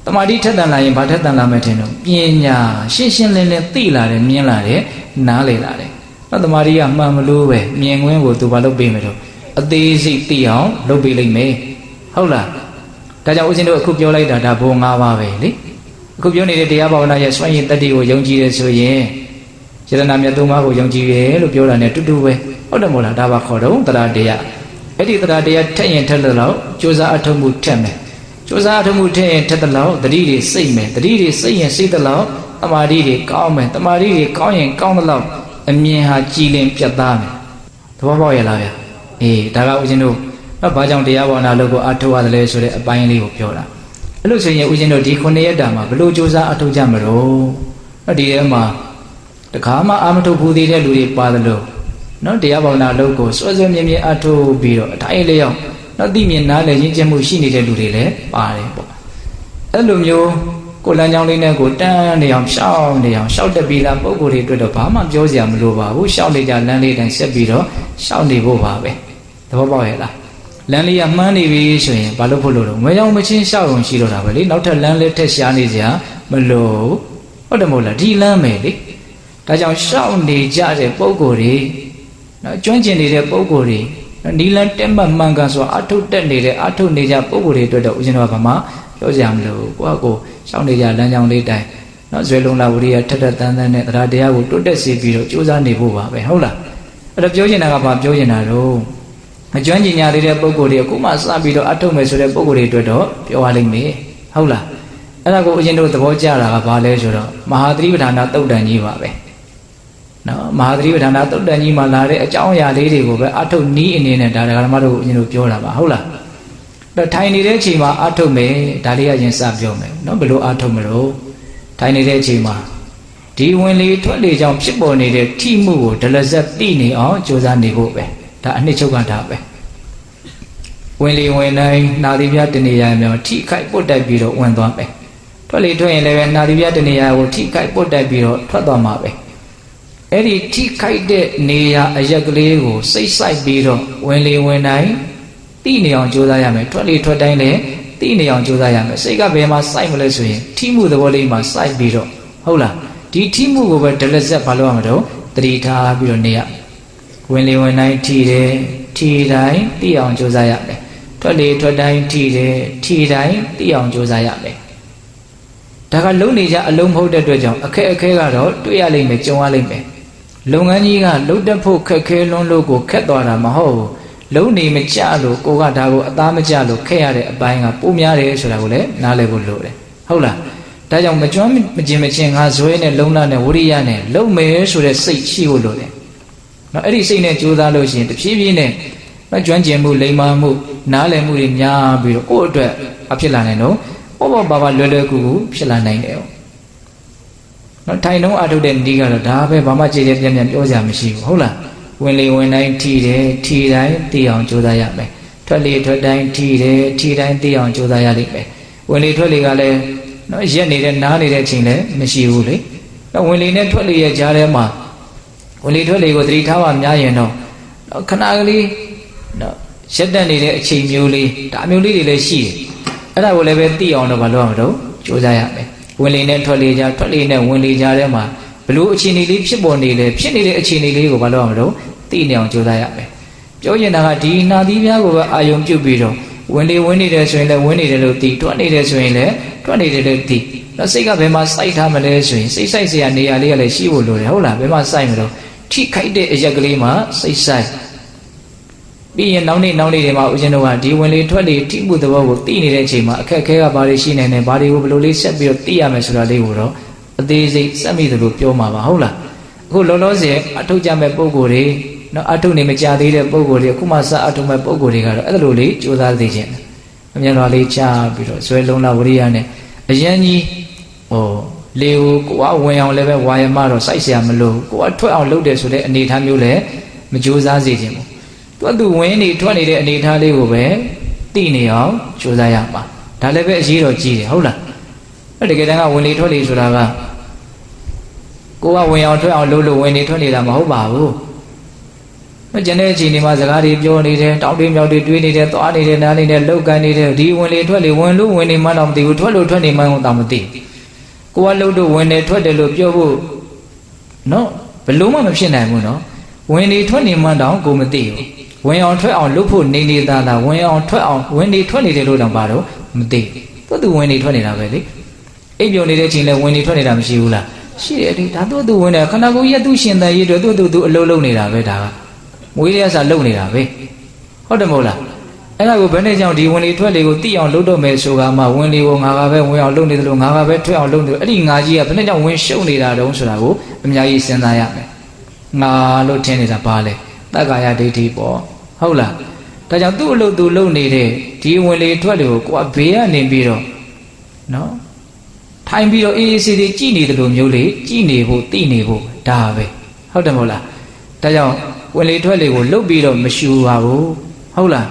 Tamadi terdalamai balik terdalamai tendo. Pianya sesen lele tila le miala le nale le. Nanti mari amma melu eh, mianguan buat tu balu bi macam, adi si tiang lu bi lagi me, hula. Kajau usin tu aku jauh lagi dah bunga apa ni? Aku jauh ni dia bawa naya soalnya tadi orang jujur soalnya, jadi nama tu mah orang jujur, lu jauh lah ni tu dua. Ada mula dah bawa koru terada. Edi terada tanya terlalu, cuza atau mutem, cuza atau mutem terlalu, terdiri si me, terdiri si yang si terlalu, tamari dia kau yang kau terlalu. Emnya haji lem piatam, tuan bawa yang lain. Dah kalau ujian tu, bacaan dia bawa nalar ko atau ada leh sudah banyak lihat pula. Lalu sebenarnya ujian tu di konya dah mah, lalu juzah atau jam baru, dia mah, dekama amat tu budi dia luri pada lo, dia bawa nalar ko, so zaman ni atau biru, tak ada yang, nanti mana lagi jamu sih ni dulu leh, paling. Elum yo, kalau yang lainnya kita ni yang sah dah bilang, buku itu dah paham jauh jam lupa, buku sah di jalan ni dan sebiro sah di bawah be, dah boleh lah. Lain yang mana ni biasanya, balu pulurung, macam macam sah orang silo dah balik, nanti lain lete sah ni dia malu, ada mula di lama ni. Kalau sahun di jalan pukuri, cuaca di jalan pukuri, nilan tempat mangga so atu di jalan pukuri itu dah ujian apa mah, jauh jam lalu, aku sahun di jalan yang lelai, selong lauri ada datang dan radia itu dah sebiro cuaca ni buat, behulah. Ada jauh jenar apa jauh jenar tu, cuaca ni ada di pukuri aku masa biro atu mesur di pukuri itu dah, jauhaling ni, behulah. Ada aku ujian tu terbaca lah apa leh jora, mahadri beranda tu dah ni buat. No, mahadri itu anak tu dah ni malah ada cawan yang ada di bawah. Atau ni ini dah ada kalau malu ni lupa lah, bahulah. Dah thay ni dia cima atau me dari aja sabjau me. No belum atau melu thay ni dia cima. Di wali itu ada jam siapa ni dia timu dalam zabdi ni oh jodan ni bawah. Dah ni coba dah bawah. Wali nari biar ni ya memang tikai pun dah biru wan tuan bawah. Tuan lewat nari biar ni ya, tikai pun dah biru tuan tuan bawah. Eri tikai de niya ajak lego seisai biro, wenai tini yang jual ayam, tuan dah ini tini yang jual ayam. Sehingga bermasai mulai suye, timu tu boleh masai biro. Hula, di timu gua berdelasnya palu amado, terita biro niya, wenai tirai ti yang jual ayam, tuan dah tirai ti yang jual ayam. Takkan lu ni jah alum hau dah dua jam, akhir kalau tu yang lain macam lain. Longan ni kan, lu dah puk kekeh long lu gua kek dua ramah hau. Lu ni macam lu, kau kan dah gua dah macam lu kek ada, bayang aku punya ada sudah boleh, nale boleh boleh. Hula, dah jom macam macam ngazui ni longan ni urian ni, lu macam sudah sih boleh. Nah, ini sih ni jual lu sih, tapi sih ni, macam jemu lima mu, nale mu ni nyah biru, kau tu apa jalan no? Oba bapa lelaki siapa naik dia? Nanti no ada dendi kalau dah, bapa cerit jam jam ojam sih. Hula, wenai tirai tiang joda ya me. Tuan tirai tiang joda ya lek me. Wenai tuan lek ale, no je ni le, na ni le cing le, mesti uli. No wenai ni tuan lek ajar le mah. Wenai tuan lek utri thawam nyai no. No kanali, no sedang ni le cing muli, tak muli le sih. Ada boleh beti orang baluang tu, cuci ayam. Wili ni wili jari mah. Belu cini lip cini lip baluang tu, tini orang cuci ayam. Cuci nak di nanti dia gua ayam cuci tu. Wili dah cuci, tuan ni dah cuci. Nasi kau bermasai dah melesui, seisai siapa ni ada le si bulu le, hola bermasai melu. Tikai deh jagli mah seisai. Biar nauni dia mau ujian awal di wali tua di tibu tu bawa tini dia cima kekaya barisi nenek bari ublu lisa biar tiada mesurali uro, adezi sami tu lupa mama hula. Kau lolos ye, atu jam berpogori, no atu ni mencari dia berpogori, aku masa atu berpogori kalau ada loli jual dijen. Macam loli cah biru, selong lauriane. Jadi, oh leu kau awal yang lewe waya maro saisya melu, kau tua awal leu dia sudah ni tham yule menjual dijemu. Tuan tu ni dah lewe, tini aw cuci ayam mah. Dah lewe zero, hula. Ada kita ngah wini tuan ni sudah lah. Kau wini aw tuan aw lulu wini tuan ni dah mahu bahu. Macam ni cini masa hari jauh ni deh, tahun ni jauh ni dua ni deh, tahun ni deh, nanti deh, luka ni deh, di wini tuan ni wini lu wini malam di tuan lu tuan ni malam tamuti. Kau lulu wini tuan ni lu jauh, no, belum apa macam ni no. Wini tuan ni malam kau mati. When on try on lupu ni dah lah. When on try on windy 20 dia luar baru mesti. Tuan tu windy 20 dah balik. Ibu ni dia cina windy 20 dah mesti ulah. Si dia dah tu windy. Karena aku ia tu cinta ia tu low ni dah beda. Mungkin dia salah low ni dah be. Ada mula. Enak aku benda jauh di windy 20 aku tiang low do mesuga mah windy aku ngaga be windy on low ni tu ngaga be tu on low tu. Adi ngaji apa ni jauh windy show ni dah dong sudah aku menjadi cinta ya. Ngalu cina dah balik. Tak gaya deh tipu, hula. Tapi yang tu lalu ni deh, tiwali itu lalu kau biar ni biro, no. Time biro ini sih deh cini terlalu juli, tini bu, dah be, hula mula. Tapi yang wali itu lalu biro mesti uahu, hula.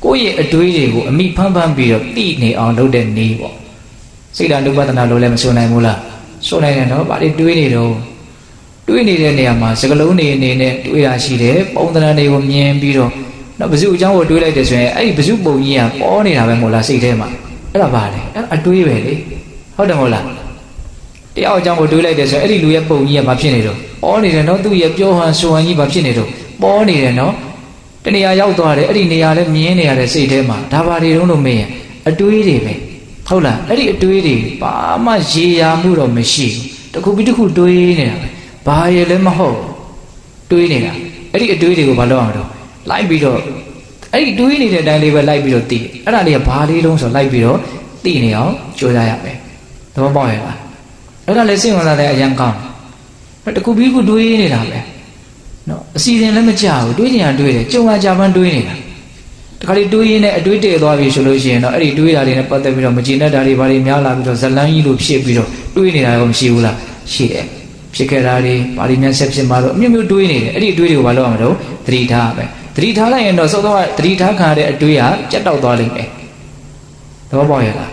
Kuih adui ku ami paham biar tini orang dan ni bo. Sekarang tu buat nak lulai masuk naik mula. So naik naik, balik dui ni dia ni ama. Sekarang ni dui rasa dia, pun tanah ni kau ni biru. Nak bersih ucap orang dui lagi dia suai. Aih bersih bau ni apa? Oh ni ramai mula sih dia mak. Ada apa? Adui beri. How dah mula? Dia ucap orang dui lagi dia suai. Aih luya bau ni apa sih ni tu? Oh ni dia no tu ya jauh suai ni apa sih ni tu? Oh ni dia no. Ini ayah itu ada, ini ayah mien ini ada si dia mah. Dah bari orang mien, adui dia meh. Tahu lah, ini adui dia. Paman siapa mula mesi. Tak kau bidu kau adui ni lah. Bahaya lemah ho, adui ni lah. Ini adui dia kau balu orang tu. Lai bido, ini adui ni dia dah lebar lai bido ti. Ada dia bahari orang so lai bido ti ni oh, cuaca apa? Tahu boleh lah. Ada lesen orang ada yang kau. Tak kau bidu kau adui ni lah. Sini lama jauh, dua ni ada dua ni, cuma zaman dua ni. Kalau dua ni itu habis solusi. No, ada dua dari nampak tapi ramai Cina dari balik Malaysia itu selang hidup siap itu. Dua ni ada orang siul lah, siap. Siapa dari balik Malaysia siap malu. Mereka dua ni, ada dua ni malu orang tu. Tiga lah yang dosa tu, tiga kan ada dua jatuh dalam ni. Tahu boleh lah.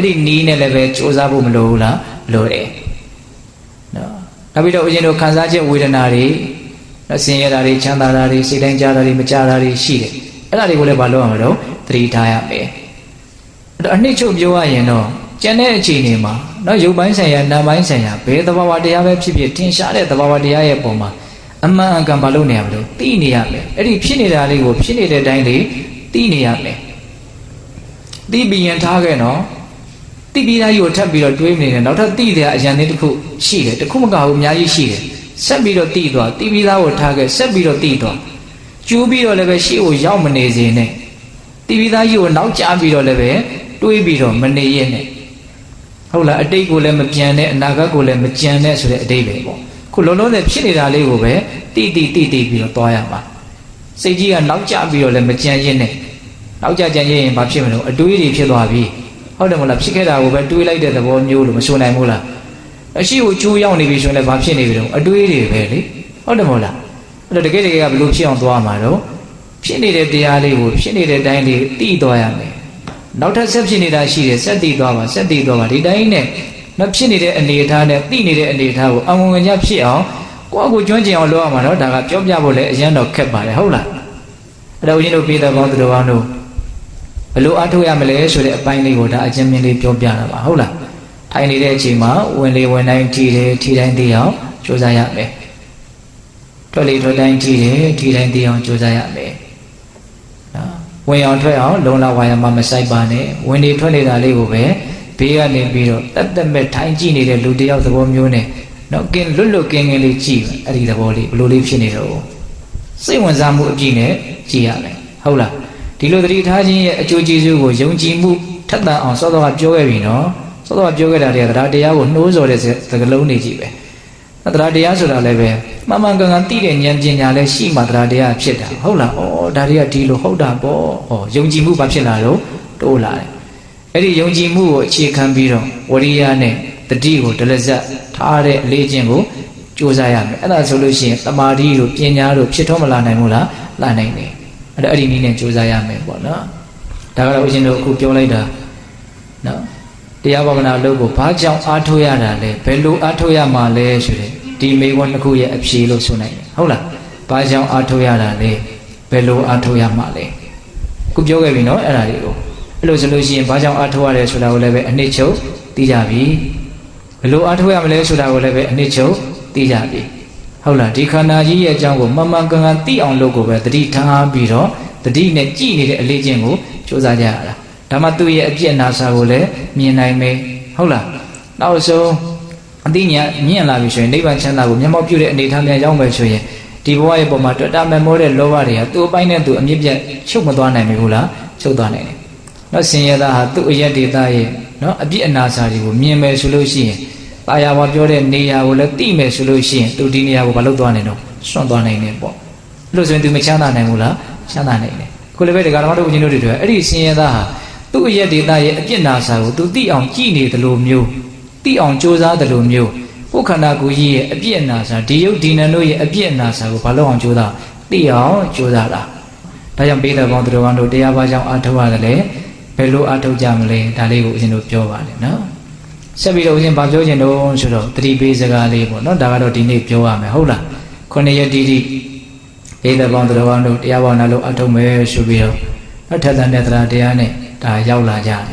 Ada ni ni level cuaca pun malu lah, malu eh. No, tapi dah ujian kan saja ujian hari. Rasanya dari canda dari sedang jalan dari macam dari sihir, dari boleh balu orang tu terita apa? Ada ni cuma jawa yang no, jenis cini mah, no jubah saya, nama saya, betapa wadah apa sih betin syarikat, betapa wadah apa mah, amma angkam balu ni apa tu, tini apa? Eri pini dari gua, pini dari tini apa? Ti biar tak no, ti biar yo tak biar tuim ni no, tak ti dia jangan itu ku sihir, tu ku muka umnya itu sihir. Sebiro tiada, tiada orang tak sebiro tiada. Cubiro lepas si orang menerima ni, tiada orang nak cubiro lepas tuh biro menerima ni. Hula ada gula macam ni, naga gula macam ni sudah ada bebo. Kulolol lepas ni dah lebu be, tiada biro toya mah. Sejauh nak cubiro lepas macam ni, nak cubiro ni bapa si mana, tuh di si tua bi. Hula mula si kerja lepas tuh lagi dah bawa nyul masuk naik mula. Asyik ucu yang ni bisu le bapsi ni biru, adui ni beri, ada mula. Ada dekat apa luci yang tua malu, sini le dia lebu, sini le dah ini ti tua yang ni. Nauta sebab sini dah sih le sedih tua macam dah ini. Namp sini le ni dah le ti ni le ni dah, amu ngejap sih oh, kau aku cuma jangan luar malu, dah kau jawab jawab le jangan nak kebal, hau lah. Ada ujian upi dah bantu doa nu, lu atu yang melayu sudah pain ni goda, jam ni jawab jawab, hau lah. Aini dia cima, walaupun tiada dia, cuaca yang me. Tolong tiada dia, cuaca yang me. Walaupun dia lona waya mama saiba ne, walaupun dia ada lebuh, biar ni biru. Tetapi mereka ini dia ludia atau bermune, nak kena lulu kena lecik, ada kita boleh lulu sini tu. Semua zaman ini cia me. Hula, di luar dari tadi cuci juga, jom cimu, tetapi orang saudara juga bino. Soto abjog ada dia, wujud orang tergelau ni jibe. Ada dia sudah lewe. Mama angkat tiga nyanyi nyale si ada dia abjeda. Hau lah, oh dari dia dulu hau dah bo. Oh, yang jimu abjed lalu, tu lah. Eri yang jimu cikan biru, wariane terdiu terlezat, tarik lejengu, cuzayam. Ada solusi, tamari lu, penyaru, setom lanai mula, lanai ni. Ada eri ni cuzayam, buatlah. Dah kalau ujian aku jauh lagi dah. Dia bawa nak lalu bajang atuya daleh, pelu atuya malay sudah. Di mewan aku ya absi lo sunai. Hula, bajang atuya daleh, pelu atuya malay. Kupjau ke bino, ada itu. Lo solusi bajang atuya sudah oleh nicho tijabi. Pelu atuya malay sudah oleh nicho tijabi. Hula, di kanan dia janggu mama kengan tiang logo berdiri tengah biro, berdiri neci ni lejengu cuza jala. Tama tu ia abjad nasa boleh mianai me, hula. Lalu so, antinya mian lagi so, ni banyak lagu. Mian mau pilih ni tham yang jauh bersoi. Di bawah ibu mata dah memori luar dia. Tu banyak tu abjad cukup tuan ni mula, cukup tuan ni. Lalu siapa tu ia di tay, no abjad nasa juga mian bersolusi. Ayah wajib ni ya boleh ti bersolusi. Tu di ni aku balut tuan ni no, so tuan ni pun. Lalu so tu macam mana mula, macam mana ni. Kalau berdekatan aku jenuh dia. Eri siapa tu ia di dalam abjad nasa, tu tiang cini terlumyu, tiang cuaca terlumyu. Bukan aku ia abjad nasa, dia di nanu ia abjad nasa, kalau orang cuaca, tiang cuaca lah. Tajam beda bang tu orang tu dia bajang atau apa le, perlu atau jam le, dah leh usin tu jauh le, no. Sebila usin baju je no suruh teribeh segala le, no dah kalau di ni jauh ame, hula. Kau ni jadi beda bang tu orang tu dia bang lalu atau me suruh, ada tanda terada ni dah jauh lah jauh.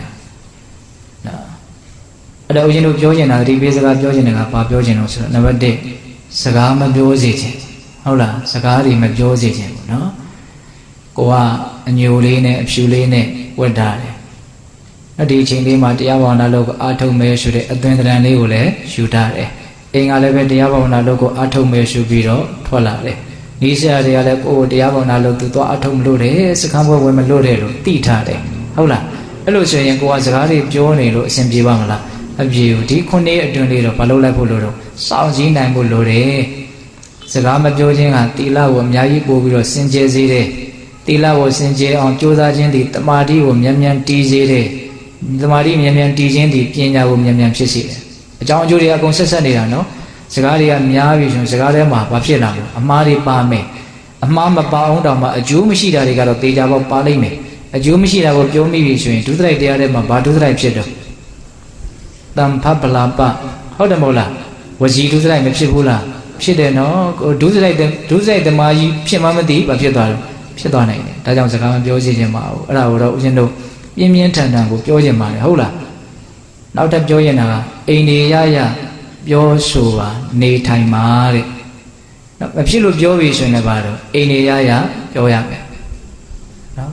Ada ujian ujian nak ribet segala ujian nak apa ujian usul, nama dek segala macam ujian je, aula segala macam ujian je, no, kuah nyuli ne, syuli ne, wedar. Adi cingli mati awak nak loko atau mesyuarat, aduin terani ule syudar. Engal lepas dia awak nak loko atau mesyuarat biro thola le. Ni sehari awak oh dia awak nak loko tu atau melure, sekarang buat melure lo, tiada le, aula. Elu cengeng kuah segala macam ujian lo sembi bang la. Abjeu di kone adun le ro palau lai phut lo ro saung ji nai phut lo de saga ma pyo chin ga tila wo a mya yi po pi ro sin je se de tila wo sin je aung chou sa chin di tamadi wo myan myan ti se de tamadi myan myan ti chin di panya wo myan myan phit se de a chaung chou de a akong sat sat nei da no saga de a mya pi sun saga de ma ba phit la lo a ma de pa me a ma ma pa aung taw ma a chou ma shi da de ga lo te ja paw pa lai me a chou ma shi da wo pyo mi pi sun du trai tia de ma ba du trai phit do tanpa pelapa, how dah mula? Wajib tu saja macam pula, macam deh no, tu saja maji, macam mana dia, macam tuan ni. Tapi jangan sekarang belajar je mau, orang ujian tu, yang yang tentang tu belajar mana, how lah? Nau tak belajar nak, ini ya ya, belajar suah, ni thay mari. Macam tu belajar isu ni baru, ini ya ya, belajar apa?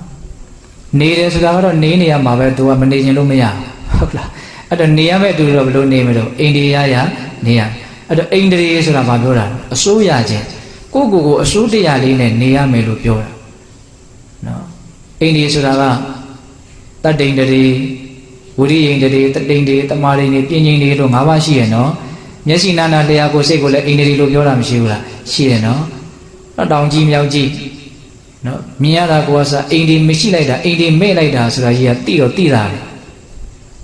Ni dia sudah orang ni ya mahu tu, apa ni jenuh meja, how lah? Ada niat macam tu belum niat macam tu. India ya niat. Ada India sudah faham orang. Suya je. Kuku sudia ini niat macam tu. No. India sudah lah. Tadi India, hari India, tadi India, temari ni, pian India tu ngawas sih no. Nyesi nana dia aku segolak India tu jodoh mesti gula sih no. Orang ji miao ji. No. Mia dah kuasa India mesti lagi dah. India melai dah sudah iya tiro tira.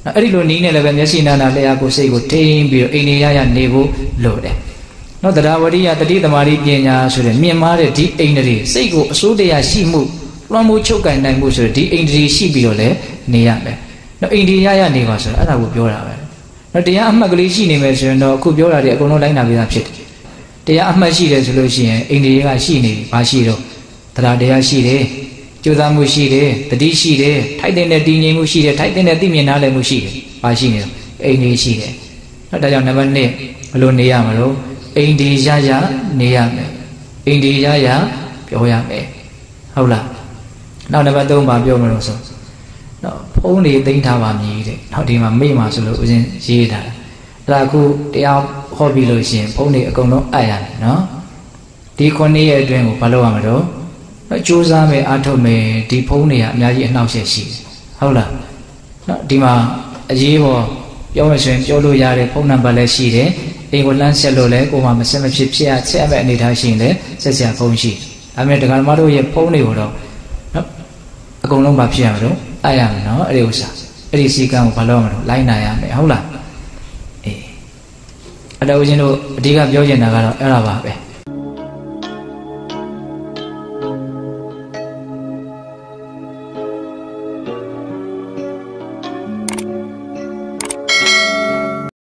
Ari lo ni ni lepas ni nana le aku sego tembil ini ya yang nebo lo deh. No terawari ya tadi temari pianya sudah Myanmar di Indonesia sego sudah simu ramu cukai dan musuh di Indonesia biar le niat le. No India ya ni kau sudah ada kubiar le. No dia amma Malaysia ni macam no kubiar dia kono lain nabi nabi. Dia amma sih le solusinya India sih ni pasih lo terawari sih le. Jodoh musi deh, tadi si deh, thay dengan dia ni musi deh, thay dengan dia mana le musi deh, pasi ni, ini si deh. Ada yang nampak ni, lo niya malo, India ya niya me, India ya pioya me, hula. Nau nampak tu mba pioya malo so, nau pun ni ting thawam ni deh, nau di mana mei masuk lo usin si dah. Lagu dia hobi lo si, pun ni kong lo ayam, no, di kong ni ada yang upalo amalo. Cuza me atau me di pun ya nyari nak sesi, hula. Di mana aje wo, jauh macam jauh lu yari pun nampak lesi deh. Ingat lansia lu leh, kuma macam macam siapa siapa ni dah sini leh, sesiapa pun si. Kami dengan malu ye pun ni bodoh. Aku nong bab siapa tu? Ayam no, reusa. Reusi kamu palom tu, lain ayam me, hula. Ada ujian tu, tiga belajar nak kalau era apa?